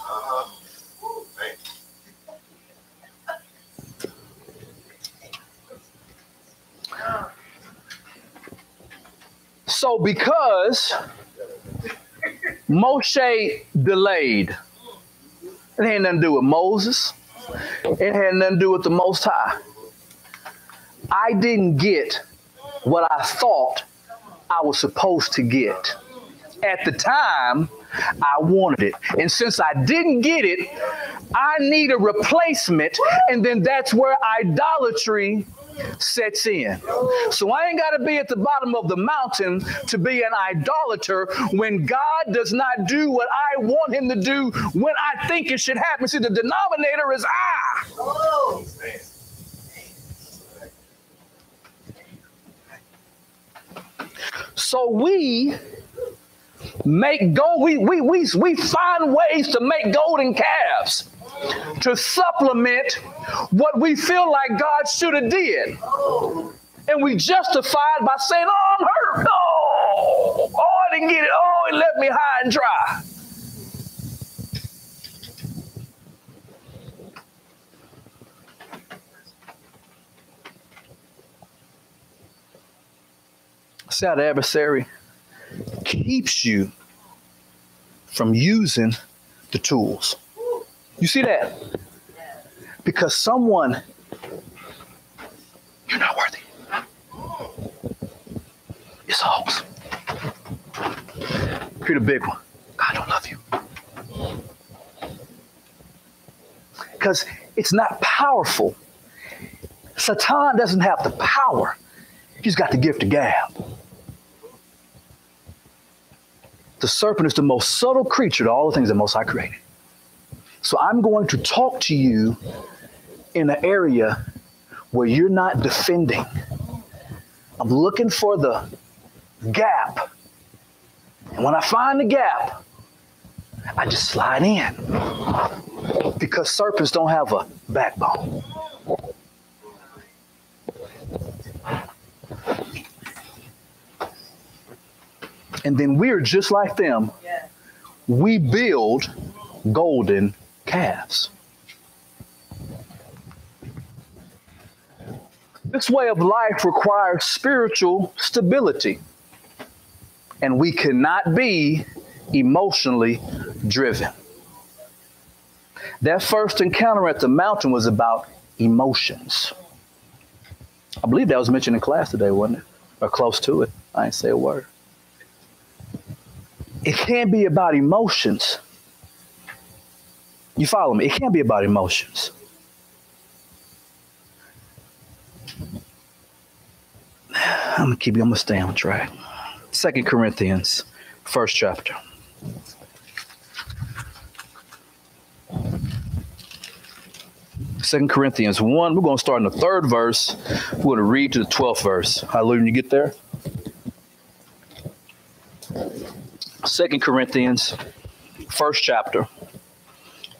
So because Moshe delayed, it had nothing to do with Moses. It had nothing to do with the Most High. I didn't get what I thought I was supposed to get. At the time, I wanted it. And since I didn't get it, I need a replacement. And then that's where idolatry sets in. So I ain't got to be at the bottom of the mountain to be an idolater when God does not do what I want him to do when I think it should happen. See, the denominator is I. So we make gold. We, we, we, we find ways to make golden calves to supplement what we feel like God should have did. And we justified by saying, oh, I'm hurt. Oh, oh, I didn't get it. Oh, it left me high and dry. See how the adversary keeps you from using the tools. You see that? Because someone, you're not worthy. It's hoax. Here's the big one. God don't love you. Because it's not powerful. Satan doesn't have the power. He's got the gift of gab. The serpent is the most subtle creature to all the things that Most High created. So I'm going to talk to you in an area where you're not defending. I'm looking for the gap. And when I find the gap, I just slide in. Because serpents don't have a backbone. And then we're just like them. Yeah. We build golden calves. This way of life requires spiritual stability. And we cannot be emotionally driven. That first encounter at the mountain was about emotions. I believe that was mentioned in class today, wasn't it? Or close to it. I didn't say a word. It can't be about emotions. You follow me? It can't be about emotions. I'm going to keep you, I'm going to stay on track. Second Corinthians, first chapter. Second Corinthians one, we're going to start in the third verse. We're going to read to the twelfth verse. Hallelujah, when you get there. Second Corinthians, first chapter,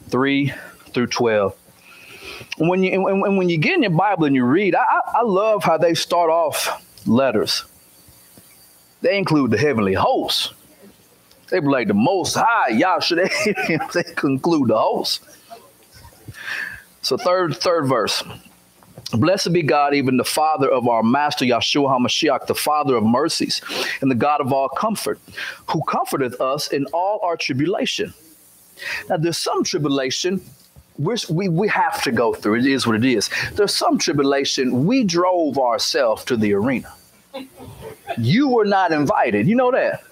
three through twelve. When you, and when you get in your Bible and you read, I, I love how they start off letters. They include the heavenly hosts. They be like the Most High, Yahshua. They, they conclude the hosts. So third, third verse. Blessed be God, even the Father of our Master, Yahshua HaMashiach, the Father of mercies, and the God of all comfort, who comforteth us in all our tribulation. Now, there's some tribulation we're, we, we have to go through. It is what it is. There's some tribulation. We drove ourselves to the arena. You were not invited. You know that.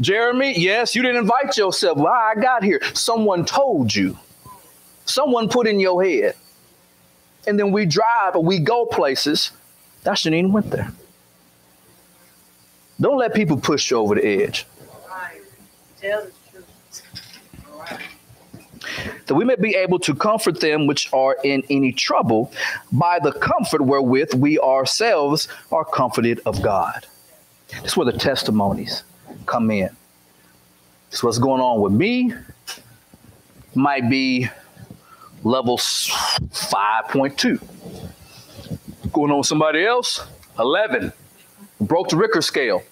Jeremy, yes, you didn't invite yourself. Well, I got here. Someone told you. Someone put in your head. And then we drive or we go places. That shouldn't even went there. Don't let people push you over the edge. That we may be able to comfort them which are in any trouble by the comfort wherewith we ourselves are comforted of God. That's where the testimonies come in. It's what's going on with me. Might be level five point two. Going on with somebody else, eleven. Broke the Richter scale.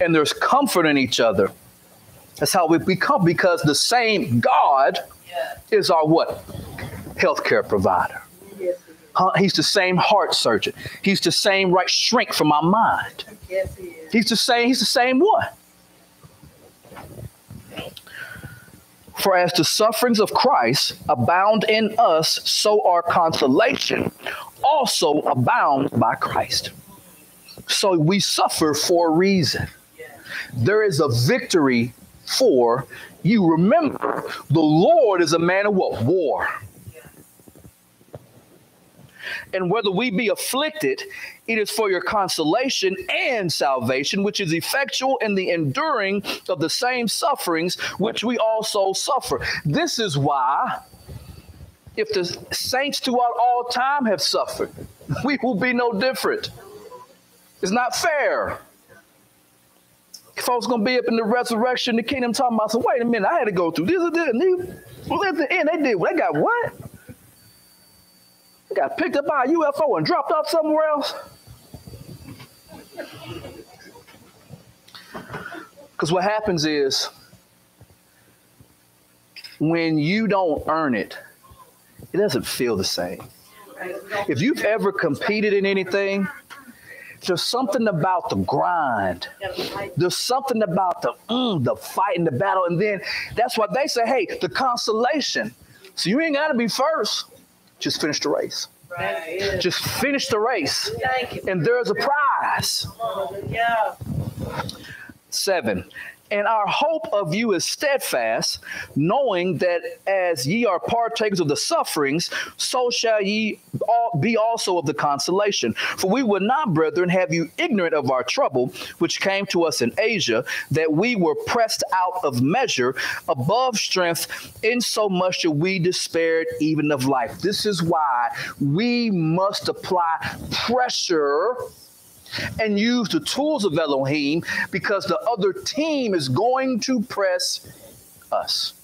And there's comfort in each other. That's how we become, because the same God is our what? Healthcare provider. Huh? He's the same heart surgeon. He's the same right shrink from my mind. He's the same. He's the same one. For as the sufferings of Christ abound in us, so our consolation also abounds by Christ. So we suffer for a reason. There is a victory for you. Remember, the Lord is a man of what? War. And whether we be afflicted, it is for your consolation and salvation, which is effectual in the enduring of the same sufferings, which we also suffer. This is why, if the saints throughout all time have suffered, we will be no different. It's not fair. folks going to be up in the resurrection, the kingdom, talking about, so wait a minute, I had to go through this and this and this. Well, at the end, they did, they got what? They got picked up by a U F O and dropped off somewhere else? Because what happens is, when you don't earn it, it doesn't feel the same. If you've ever competed in anything, there's something about the grind. There's something about the mm, the fight and the battle. And then that's why they say, hey, the consolation. So you ain't got to be first. Just finish the race. Right. Just finish the race. And there's a prize. Seven. And our hope of you is steadfast, knowing that as ye are partakers of the sufferings, so shall ye all be also of the consolation. For we would not, brethren, have you ignorant of our trouble, which came to us in Asia, that we were pressed out of measure, above strength, insomuch that we despaired even of life. This is why we must apply pressure and use the tools of Elohim, because the other team is going to press us.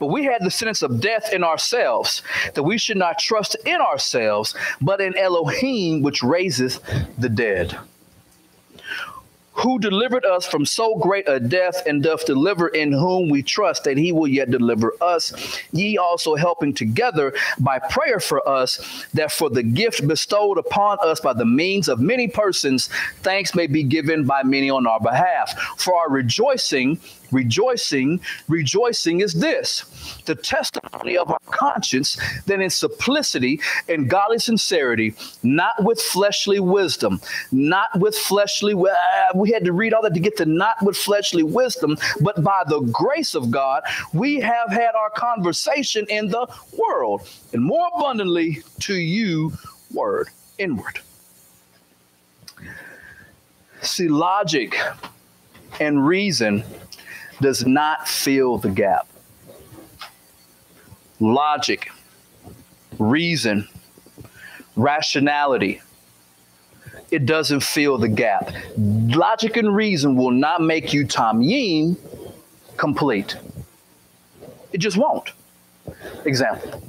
But we had the sentence of death in ourselves, that we should not trust in ourselves, but in Elohim, which raiseth the dead, who delivered us from so great a death, and doth deliver, in whom we trust that he will yet deliver us. Ye also helping together by prayer for us, that for the gift bestowed upon us by the means of many persons, thanks may be given by many on our behalf. For our rejoicing, rejoicing, rejoicing is this, the testimony of our conscience, that in simplicity and godly sincerity, not with fleshly wisdom, not with fleshly, uh, we had to read all that to get to not with fleshly wisdom, but by the grace of God, we have had our conversation in the world, and more abundantly to you, word, inward. See, logic and reason does not fill the gap. Logic, reason, rationality, it doesn't fill the gap. Logic and reason will not make you tamim complete. It just won't. Example.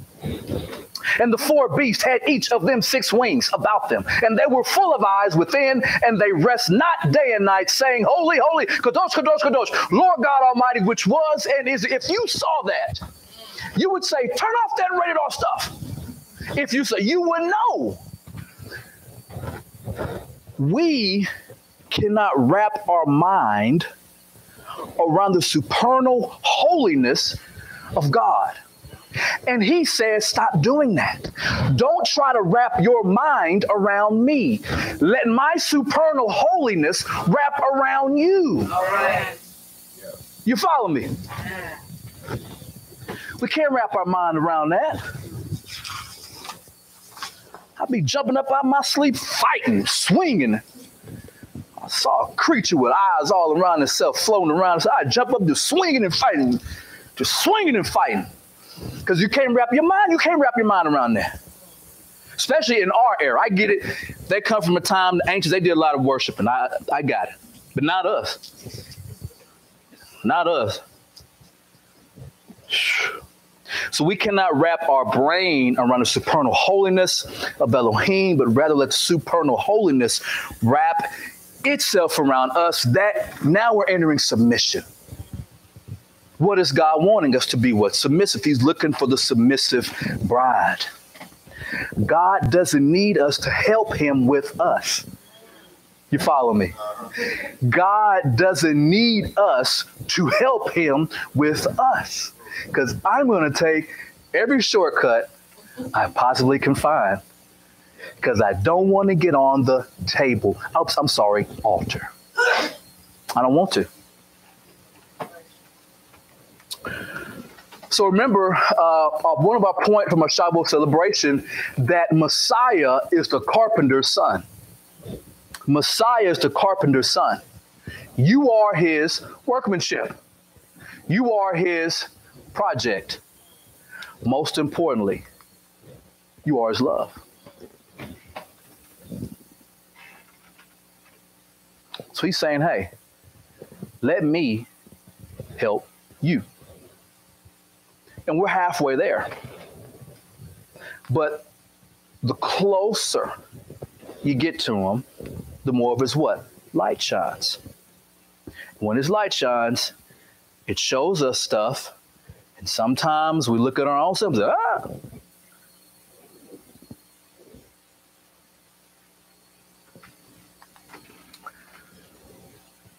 And the four beasts had each of them six wings about them, and they were full of eyes within, and they rest not day and night, saying, holy, holy, kadosh, kadosh, kadosh, Lord God Almighty, which was and is. If you saw that, you would say, turn off that rated R stuff. If you say, you would know. We cannot wrap our mind around the supernal holiness of God. And he says, stop doing that. Don't try to wrap your mind around me. Let my supernal holiness wrap around you. All right. You follow me? Yeah. We can't wrap our mind around that. I'll be jumping up out of my sleep, fighting, swinging. I saw a creature with eyes all around itself, floating around. So I jump up, just swinging and fighting, just swinging and fighting. Because you can't wrap your mind, you can't wrap your mind around that. Especially in our era. I get it. They come from a time, the ancients, they did a lot of worship, and I, I got it. But not us. Not us. So we cannot wrap our brain around the supernal holiness of Elohim, but rather let the supernal holiness wrap itself around us. That now we're entering submission. What is God wanting us to be? What? Submissive. He's looking for the submissive bride. God doesn't need us to help him with us. You follow me? God doesn't need us to help him with us, because I'm going to take every shortcut I possibly can find, because I don't want to get on the table. Oops, I'm sorry, altar. I don't want to. So remember, uh, one of our points from our Shavuot celebration, that Messiah is the carpenter's son. Messiah is the carpenter's son. You are his workmanship. You are his project. Most importantly, you are his love. So he's saying, hey, let me help you. And we're halfway there. But the closer you get to him, the more of his what? Light shines. When his light shines, it shows us stuff. And sometimes we look at our own selves, ah.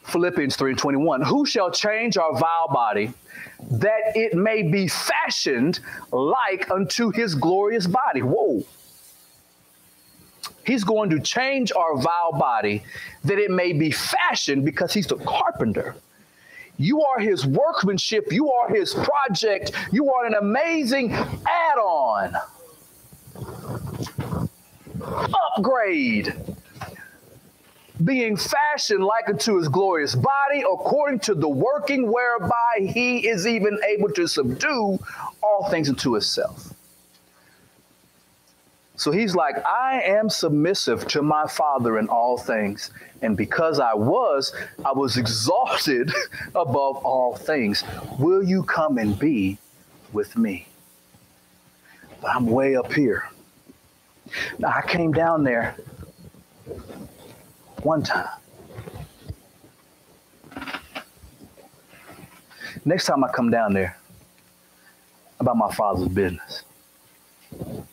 Philippians three and twenty-one, who shall change our vile body that it may be fashioned like unto his glorious body? Whoa. He's going to change our vile body that it may be fashioned, because he's the carpenter. You are his workmanship. You are his project. You are an amazing add-on. Upgrade. Being fashioned like unto his glorious body, according to the working whereby he is even able to subdue all things unto himself. So he's like, I am submissive to my Father in all things. And because I was, I was exalted above all things. Will you come and be with me? But I'm way up here. Now, I came down there one time. Next time I come down there, about my Father's business, I'm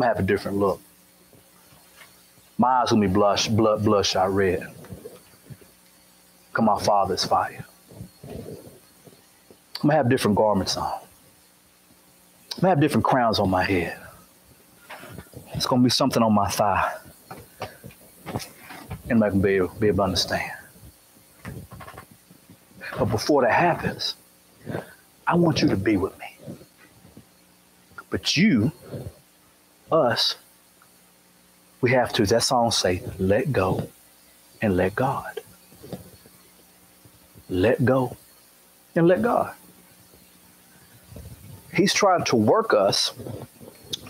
gonna have a different look. My eyes gonna be blush, blood, bloodshot red. Cause my Father's fire. I'm gonna have different garments on. I'm gonna have different crowns on my head. It's gonna be something on my thigh. And I can be able, be able to understand. But before that happens, I want you to be with me. But you, us, we have to, that song say, let go and let God. Let go and let God. He's trying to work us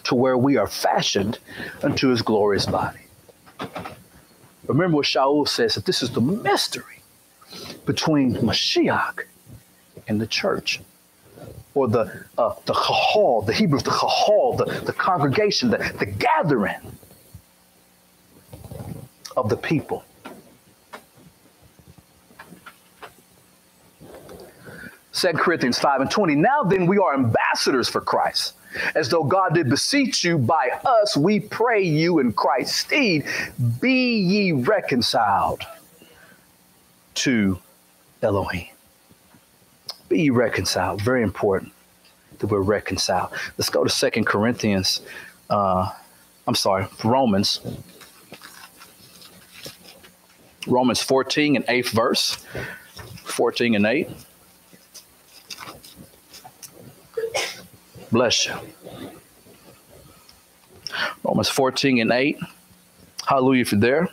to where we are fashioned unto his glorious body. Remember what Shaul says, that this is the mystery between Mashiach and the church, or the uh, the Chahol, the Hebrews, the Chahol, the, the congregation, the, the gathering of the people. Second Corinthians five and twenty, now then we are ambassadors for Christ. As though God did beseech you by us, we pray you in Christ's stead, be ye reconciled to Elohim. Be ye reconciled. Very important that we're reconciled. Let's go to Second Corinthians. Uh, I'm sorry, Romans. Romans fourteen and eighth verse. fourteen and eight. Bless you. Romans fourteen and eight. Hallelujah if you're there.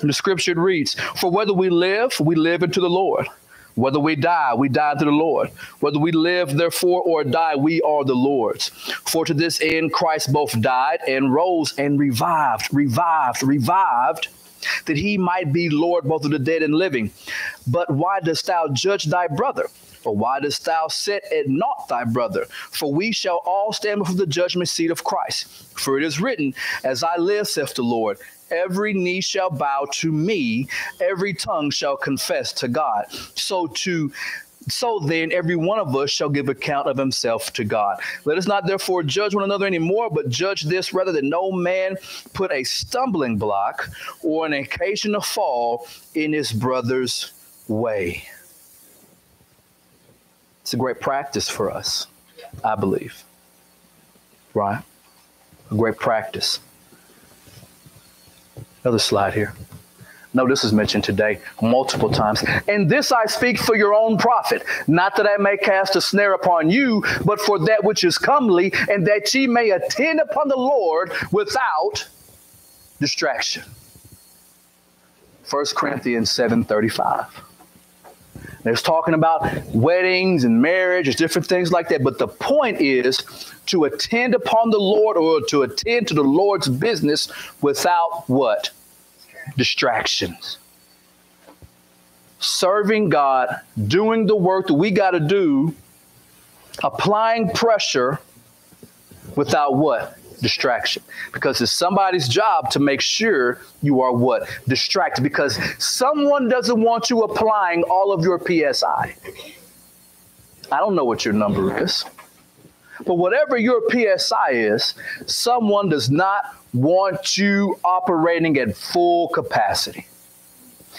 And the scripture reads, for whether we live, we live unto the Lord. Whether we die, we die to the Lord. Whether we live, therefore, or die, we are the Lord's. For to this end, Christ both died and rose and revived, revived, revived, that he might be Lord both of the dead and living. But why dost thou judge thy brother? Or why dost thou set at naught thy brother? For we shall all stand before the judgment seat of Christ. For it is written, as I live, saith the Lord, every knee shall bow to me, every tongue shall confess to God. So to so then every one of us shall give account of himself to God. Let us not therefore judge one another anymore, but judge this rather, that no man put a stumbling block or an occasion of fall in his brother's way. It's a great practice for us, I believe. Right? A great practice. Another slide here. No, this is mentioned today multiple times. And this I speak for your own profit, not that I may cast a snare upon you, but for that which is comely, and that ye may attend upon the Lord without distraction. First Corinthians seven thirty-five. There's talking about weddings and marriages, different things like that. But the point is to attend upon the Lord, or to attend to the Lord's business without what? distractions. Serving God, doing the work that we got to do, applying pressure without what? Distraction. Because it's somebody's job to make sure you are what? Distracted. Because someone doesn't want you applying all of your P S I. I don't know what your number is, but whatever your P S I is, someone does not want you operating at full capacity.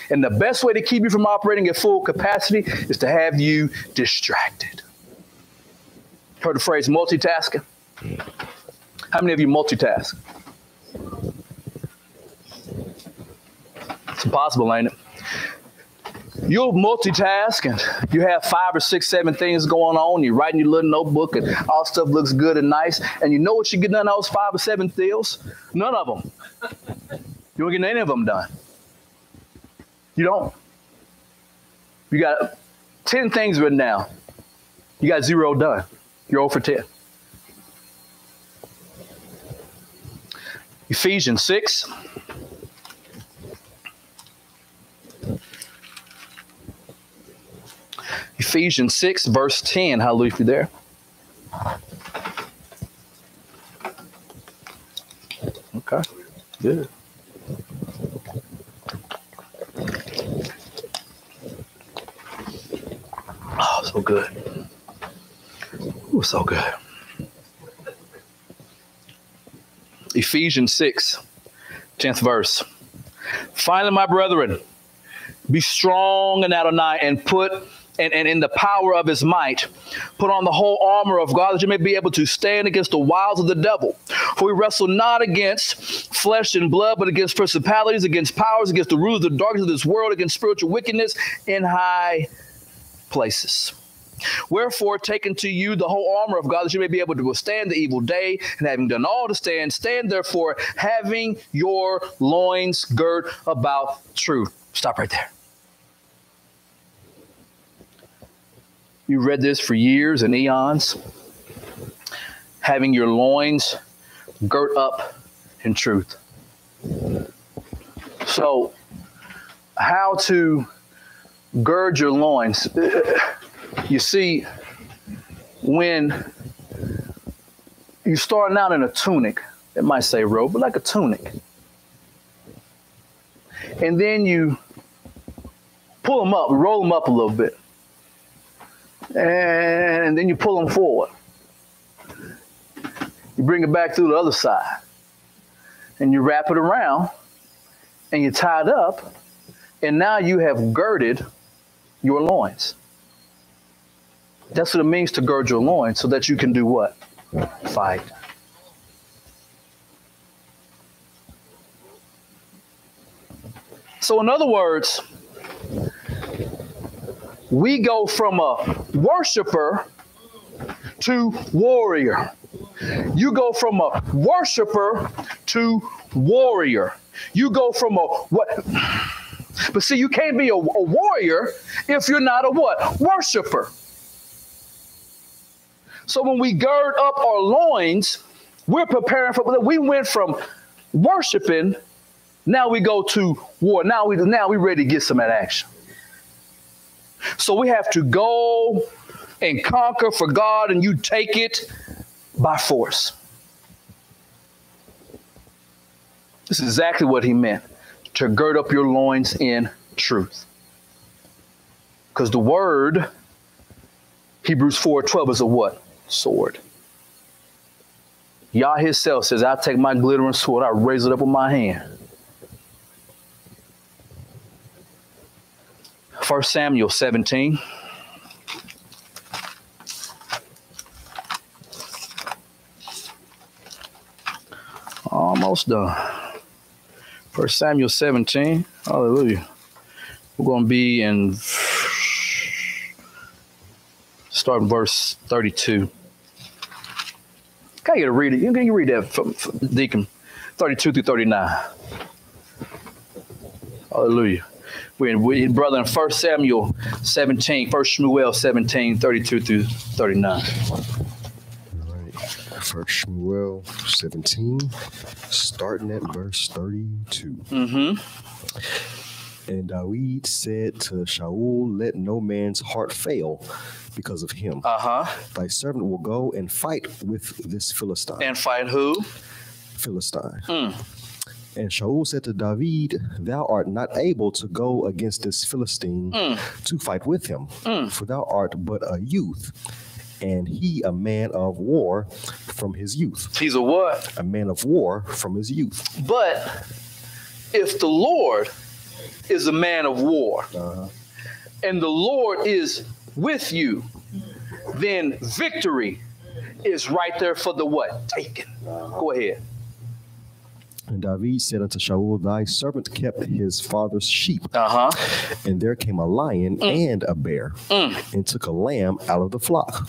And the best way to keep you from operating at full capacity is to have you distracted. Heard the phrase multitasking? How many of you multitask? It's impossible, ain't it? You'll multitask and you have five or six, seven things going on. You're writing your little notebook and all stuff looks good and nice. And you know what you get done out of those five or seven deals? None of them. You don't get any of them done. You don't. You got ten things written down. You got zero done. You're zero for ten. Ephesians six. Ephesians six, verse ten. Hallelujah, if you're there. Okay. Good. Oh, so good. Oh, so good. Ephesians six, tenth verse. Finally, my brethren, be strong in Adonai and put And, and in the power of his might, put on the whole armor of God that you may be able to stand against the wiles of the devil. For we wrestle not against flesh and blood, but against principalities, against powers, against the rulers of the darkness of this world, against spiritual wickedness in high places. Wherefore, take unto you the whole armor of God that you may be able to withstand the evil day, and having done all to stand, stand therefore, having your loins girt about truth. Stop right there. You read this for years and eons. Having your loins girt up in truth. So, how to gird your loins? You see, when you're starting out in a tunic, it might say robe, but like a tunic. And then you pull them up, roll them up a little bit. And then you pull them forward. You bring it back through the other side. And you wrap it around. And you tie it up. And now you have girded your loins. That's what it means to gird your loins, so that you can do what? Fight. So in other words, we go from a worshiper to warrior. You go from a worshiper to warrior. You go from a what? But see, you can't be a, a warrior if you're not a what? Worshiper. So when we gird up our loins, we're preparing for, we went from worshiping, now we go to war. Now we now we ready to get some action. So we have to go and conquer for God, and you take it by force. This is exactly what he meant, to gird up your loins in truth. Because the word, Hebrews four twelve, is a what? Sword. Yah himself says, I take my glittering sword, I raise it up with my hand. First Samuel seventeen. Almost done. First Samuel seventeen. Hallelujah. We're going to be in, starting verse thirty-two. Can you read it? You can read that from, from Deacon, thirty-two through thirty-nine. Hallelujah. We're, we're brother in First Samuel seventeen, First Shmuel seventeen, thirty-two through thirty-nine. First Samuel seventeen, starting at verse thirty-two. Mm-hmm. And Dawid said to Shaul, "Let no man's heart fail because of him. Uh-huh. Thy servant will go and fight with this Philistine." And fight who? Philistine. Mm. And Shaul said to Dawid, "Thou art not able to go against this Philistine mm. to fight with him, mm. for thou art but a youth, and he a man of war from his youth." He's a what? A man of war from his youth. But if the Lord is a man of war, uh-huh. and the Lord is with you, then victory is right there for the what? Taken. Uh-huh. Go ahead. And Dawid said unto Shaul, "Thy servant kept his father's sheep. Uh-huh. And there came a lion mm. and a bear mm. and took a lamb out of the flock.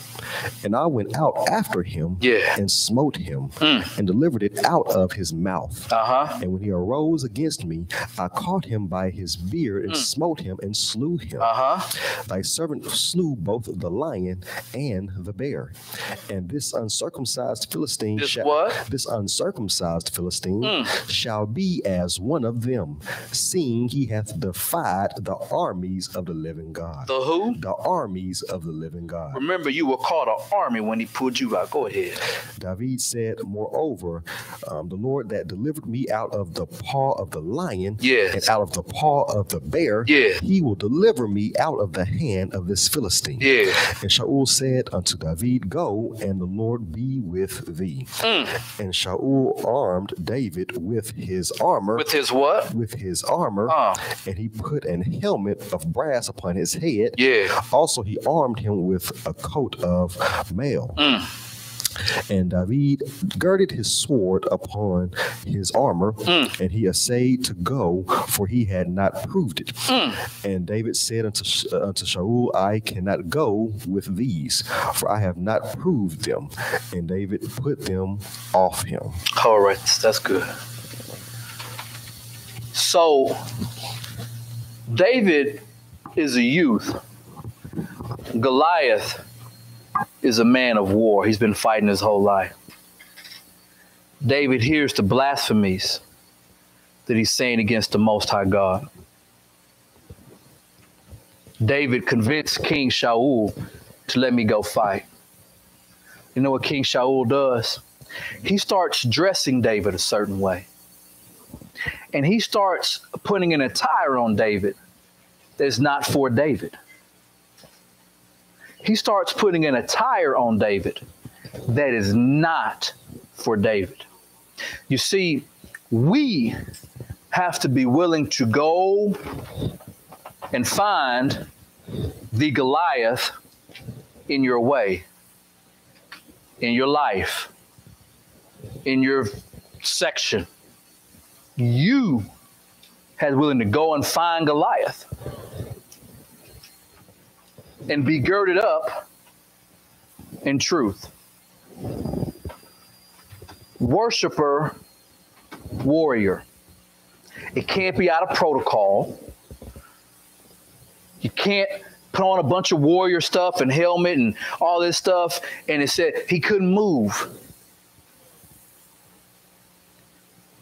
And I went out after him yeah. and smote him mm. and delivered it out of his mouth. Uh-huh. And when he arose against me, I caught him by his beard and mm. smote him and slew him. Uh-huh. Thy servant slew both the lion and the bear. And this uncircumcised Philistine, this, shall, what? this uncircumcised Philistine, mm. shall be as one of them, seeing he hath defied the armies of the living God." The who? The armies of the living God. Remember, you were called an army when he pulled you out. Go ahead. Dawid said, "Moreover, um, the Lord that delivered me out of the paw of the lion yes. and out of the paw of the bear, yes. he will deliver me out of the hand of this Philistine." Yes. And Shaul said unto Dawid, "Go, and the Lord be with thee." Mm. And Shaul armed David with his armor. With his what? With his armor. Uh. And he put an helmet of brass upon his head. Yeah. Also, he armed him with a coat of mail. Mm. And Dawid girded his sword upon his armor, mm. and he essayed to go, for he had not proved it. Mm. And David said unto, uh, unto Shaul, "I cannot go with these, for I have not proved them." And David put them off him. All right, that's good. So David is a youth. Goliath is a man of war. He's been fighting his whole life. David hears the blasphemies that he's saying against the Most High God. David convinced King Shaul to let me go fight. You know what King Shaul does? He starts dressing David a certain way. And he starts putting an attire on David that's not for David. He starts putting an attire on David that is not for David. You see, we have to be willing to go and find the Goliath in your way, in your life, in your section. You have to be willing to go and find Goliath and be girded up in truth. Worshipper, warrior. It can't be out of protocol. You can't put on a bunch of warrior stuff and helmet and all this stuff. And it said he couldn't move.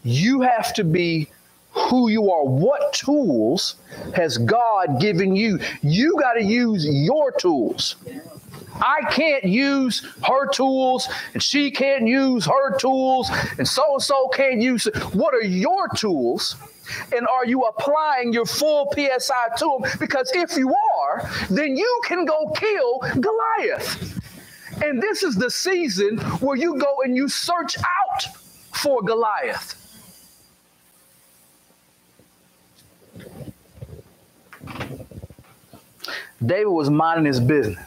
You have to be who you are. What tools has God given you? You got to use your tools. I can't use her tools, and she can't use her tools, and so-and-so can't use it. What are your tools, and are you applying your full P S I to them? Because if you are, then you can go kill Goliath. And this is the season where you go and you search out for Goliath. David was minding his business.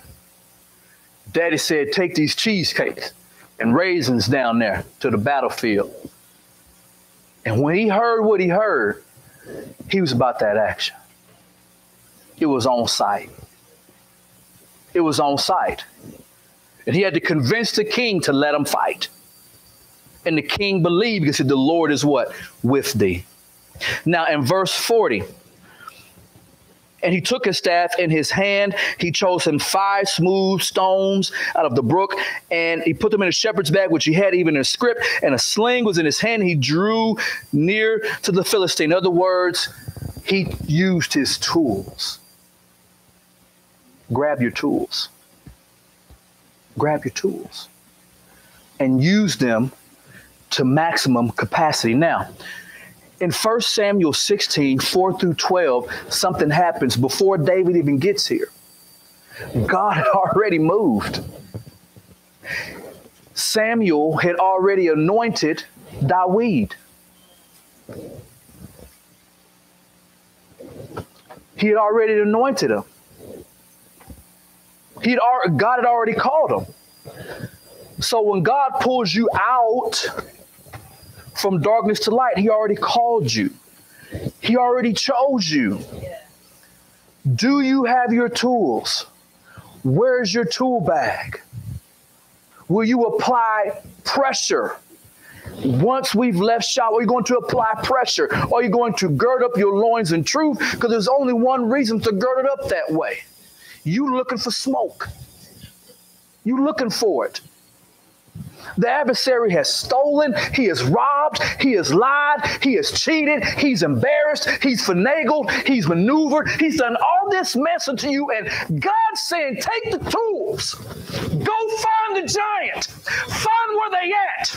Daddy said, "Take these cheesecakes and raisins down there to the battlefield." And when he heard what he heard, he was about that action. It was on sight. It was on sight. And he had to convince the king to let him fight. And the king believed because he said, "The Lord is what? With thee." Now in verse forty, And he took his staff in his hand. He chose him five smooth stones out of the brook, and he put them in a shepherd's bag, which he had even in a scrip, and a sling was in his hand. He drew near to the Philistine. In other words, he used his tools. Grab your tools. Grab your tools and use them to maximum capacity. Now, in First Samuel sixteen, four through twelve, something happens before David even gets here. God had already moved. Samuel had already anointed Dawid. He had already anointed him. He'd already, God had already called him. So when God pulls you out from darkness to light, he already called you. He already chose you. Do you have your tools? Where's your tool bag? Will you apply pressure? Once we've left Shavuot, are you going to apply pressure? Are you going to gird up your loins in truth? Because there's only one reason to gird it up that way. You looking for smoke. You looking for it. The adversary has stolen, he has robbed, he has lied, he has cheated, he's embarrassed, he's finagled, he's maneuvered, he's done all this mess unto you, and God's saying, take the tools, go find the giant, find where they at,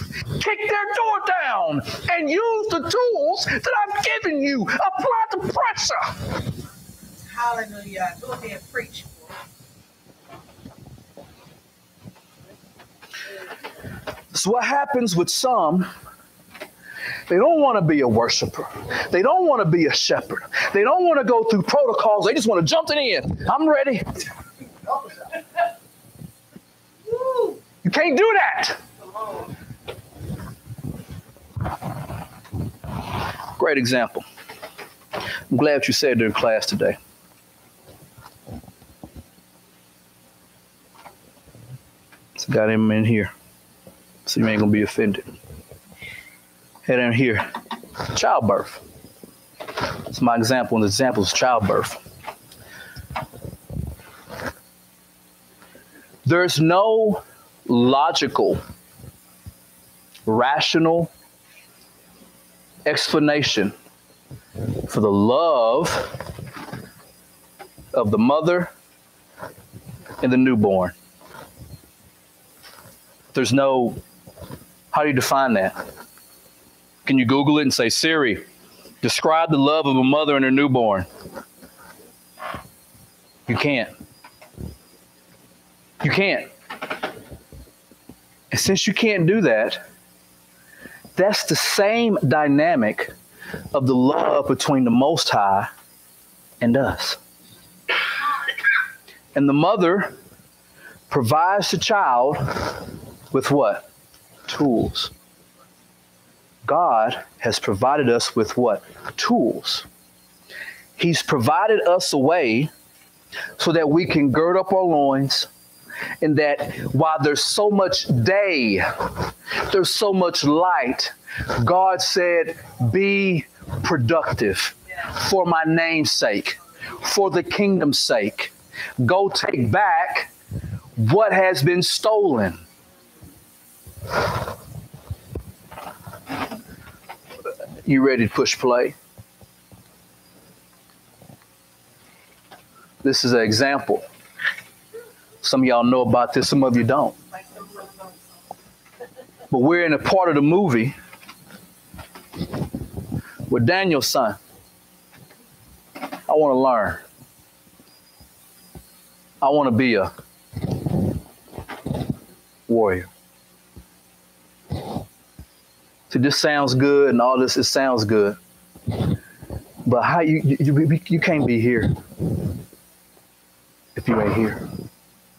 kick their door down, and use the tools that I've given you. Apply the pressure. Hallelujah. Go ahead and preach. So what happens with some, they don't want to be a worshiper. They don't want to be a shepherd. They don't want to go through protocols. They just want to jump it in. I'm ready. You can't do that. Great example. I'm glad you said during class today. So got him in here. So you ain't gonna be offended. Head in here. Childbirth. It's my example, and the example is childbirth. There's no logical, rational explanation for the love of the mother and the newborn. There's no. How do you define that? Can you Google it and say, Siri, describe the love of a mother and her newborn? You can't. You can't. And since you can't do that, that's the same dynamic of the love between the Most High and us. And the mother provides the child with what? Tools. God has provided us with what? Tools. He's provided us a way so that we can gird up our loins, and that while there's so much day, there's so much light, God said, be productive for my name's sake, for the kingdom's sake. Go take back what has been stolen. You ready to push play? This is an example. Some of y'all know about this, some of you don't. But we're in a part of the movie with Daniel's son. I want to learn. I want to be a warrior. So this sounds good and all this, it sounds good. But how you, you, you, you can't be here if you ain't here.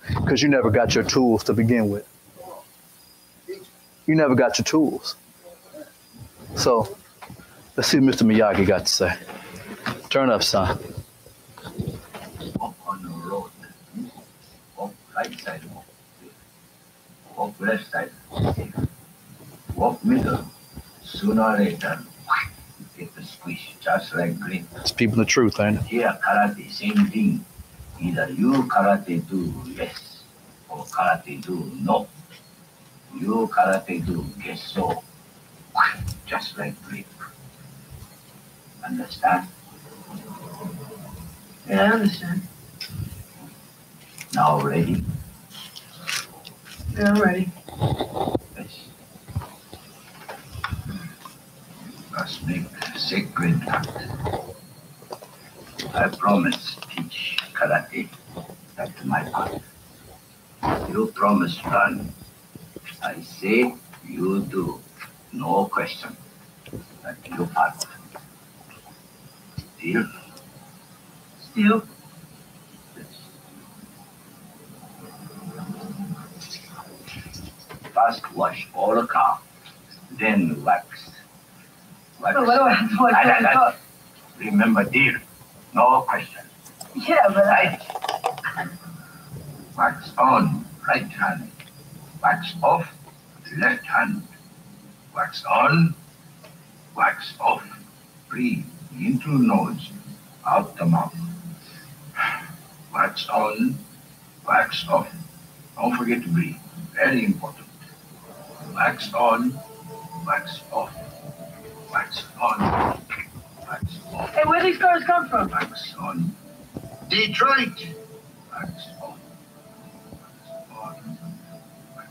Because you never got your tools to begin with. You never got your tools. So let's see what Mister Miyagi got to say. Turn up, son. Walk on the road. Walk right side. Walk left side. Walk middle. Sooner or later, you get the squish. just like Greek. It's people the truth, ain't it? Yeah, karate, same thing. Either you karate do yes, or karate do no. You karate do guess so. Just like Greek. Understand? Yeah, I understand. Now ready? Yeah, I'm ready. Yes. Must make a sacred act. I promise teach karate. That's my part. You promise run. I say you do. No question. That's your part. Still? Still? First wash all the car, then wax. Wax. So what do I have to I, I, I, remember, dear, no question. Yeah, but right. I... Wax on, right hand. Wax off, left hand. Wax on, wax off. Breathe into nose, out the mouth. Wax on, wax off. Don't forget to breathe. Very important. Wax on, wax off, wax on, wax off. Hey, where do these cars come from? Wax on. Detroit. Wax on, wax on, wax off. Wax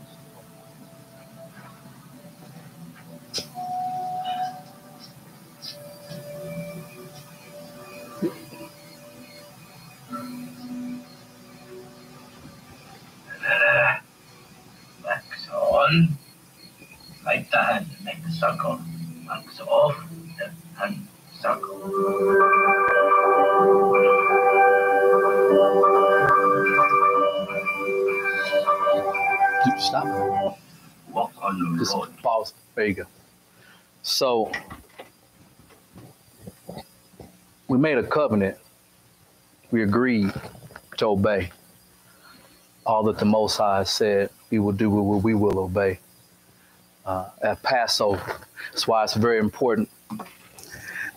on. Right hand, make a circle, wax off, left hand, circle. Stop. Walk on the this road. Pause. There you go. So, we made a covenant. We agreed to obey all that the Most High said we will do, what we will obey. Uh, at Passover. That's why it's very important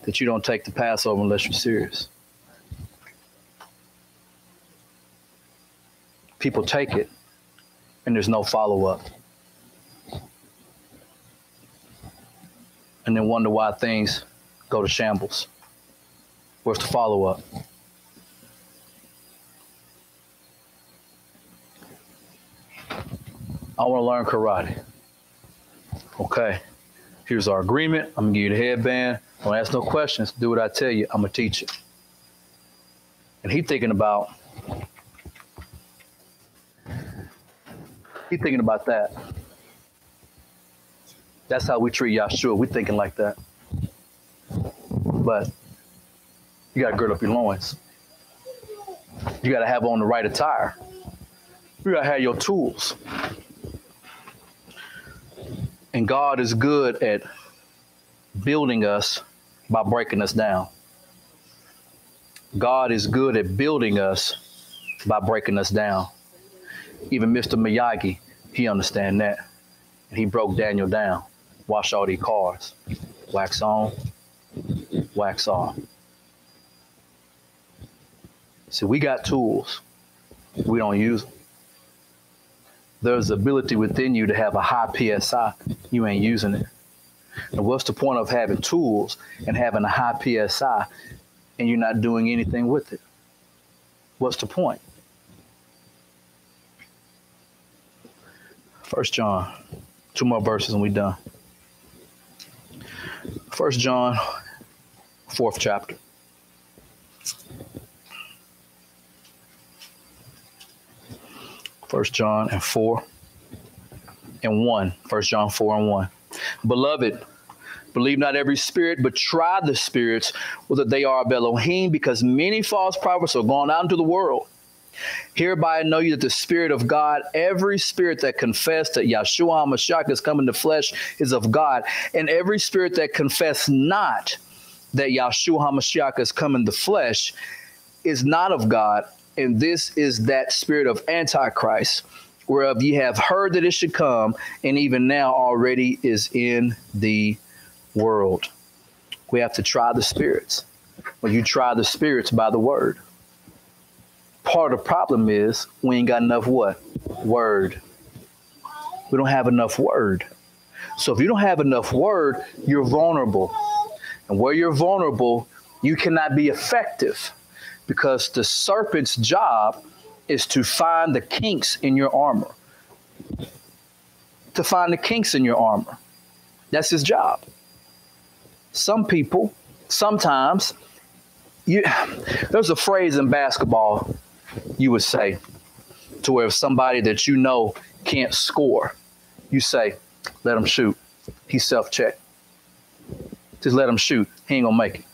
that you don't take the Passover unless you're serious. People take it and there's no follow-up. And then wonder why things go to shambles. Where's the follow-up? I want to learn karate. Okay, here's our agreement. I'm gonna give you the headband. Don't ask no questions. Do what I tell you. I'm gonna teach it. And he thinking about he thinking about that. That's how we treat Yahshua. We thinking like that. But you gotta gird up your loins. You gotta have on the right attire. You gotta have your tools. And God is good at building us by breaking us down. God is good at building us by breaking us down. Even Mister Miyagi, he understand that. And he broke Daniel down. Wash all these cars. Wax on, wax off. See, we got tools. We don't use them. There's the ability within you to have a high P S I. You ain't using it. And what's the point of having tools and having a high P S I and you're not doing anything with it? What's the point? First John, two more verses and we done. First John, fourth chapter. First John and four and one. First John four and one. Beloved, believe not every spirit, but try the spirits whether they are of Elohim, because many false prophets are gone out into the world. Hereby know you that the Spirit of God, every spirit that confessed that Yahshua Mashiach has come in the flesh is of God, and every spirit that confessed not that Yahshua Mashiach has come in the flesh is not of God. And this is that spirit of Antichrist, whereof ye have heard that it should come, and even now already is in the world. We have to try the spirits. When you try the spirits by the word. Part of the problem is we ain't got enough what? Word. We don't have enough word. So if you don't have enough word, you're vulnerable. And where you're vulnerable, you cannot be effective, because the serpent's job is to find the kinks in your armor. To find the kinks in your armor. That's his job. Some people, sometimes, you, there's a phrase in basketball you would say to where if somebody that you know can't score, you say, let him shoot. He self-checked. Just let him shoot. He ain't gonna make it.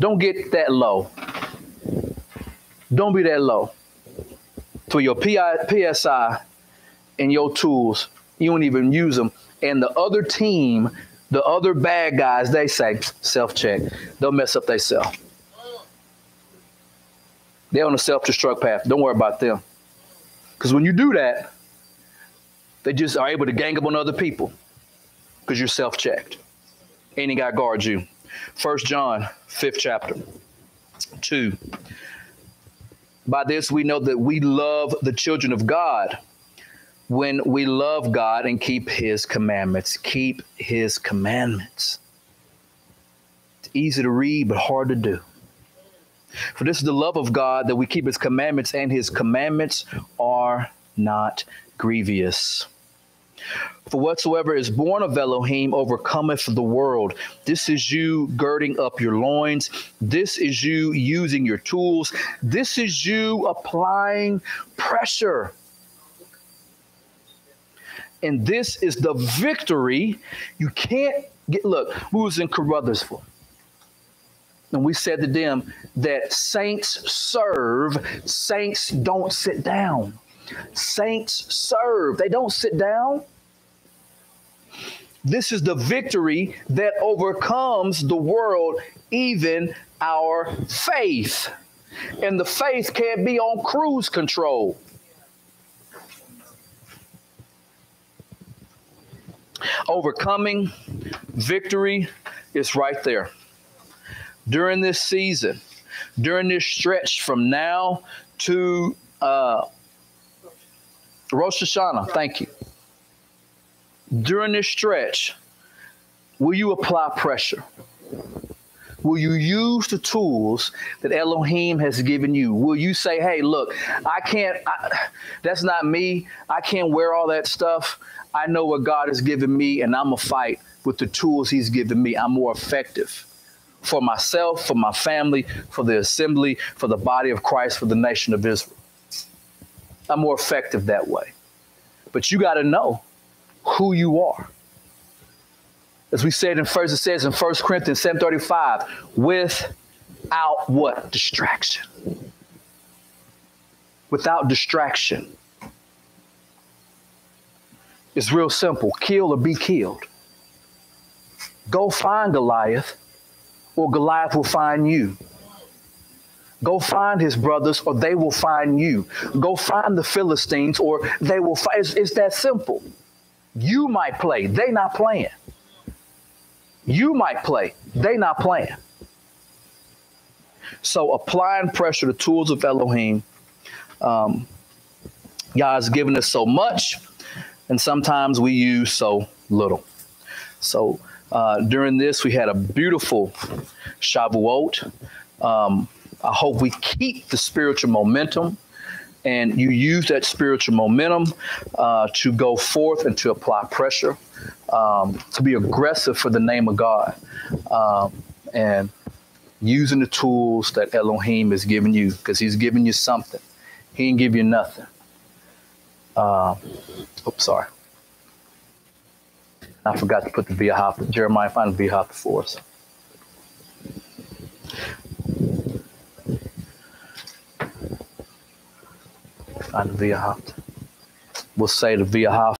Don't get that low. Don't be that low. To your P S I and your tools, you don't even use them. And the other team, the other bad guys, they say, self-check. They'll mess up they self. They're on a self-destruct path. Don't worry about them. Because when you do that, they just are able to gang up on other people because you're self-checked. And he got to guard you. First John, fifth chapter, two. By this we know that we love the children of God when we love God and keep his commandments. Keep his commandments. It's easy to read, but hard to do. For this is the love of God, that we keep his commandments, and his commandments are not grievous. For whatsoever is born of Elohim overcometh the world. This is you girding up your loins. This is you using your tools. This is you applying pressure. And this is the victory you can't get. Look, we was in Carruthers for, and we said to them that saints serve, saints don't sit down. Saints serve, they don't sit down. This is the victory that overcomes the world, even our faith. And the faith can't be on cruise control. Overcoming victory is right there. During this season, during this stretch from now to uh, Rosh Hashanah, thank you. During this stretch, will you apply pressure? Will you use the tools that Elohim has given you? Will you say, hey, look, I can't, I, that's not me. I can't wear all that stuff. I know what God has given me, and I'm going to fight with the tools he's given me. I'm more effective for myself, for my family, for the assembly, for the body of Christ, for the nation of Israel. I'm more effective that way. But you got to know who you are. As we said in first, it says in First Corinthians seven thirty-five, without what? Distraction. Without distraction. It's real simple. Kill or be killed. Go find Goliath, or Goliath will find you. Go find his brothers, or they will find you. Go find the Philistines, or they will find. It's, it's that simple. You might play. They not playing. You might play. They not playing. So applying pressure, the tools of Elohim. Um, God's given us so much, and sometimes we use so little. So uh, during this, we had a beautiful Shavuot. Um, I hope we keep the spiritual momentum. And you use that spiritual momentum uh, to go forth and to apply pressure, um, to be aggressive for the name of God, um, and using the tools that Elohim has given you, because he's giving you something. He ain't give you nothing. Uh, oops, sorry. I forgot to put the V'ahavta. Jeremiah, find the V'ahavta for us. We'll say the V'ahavta.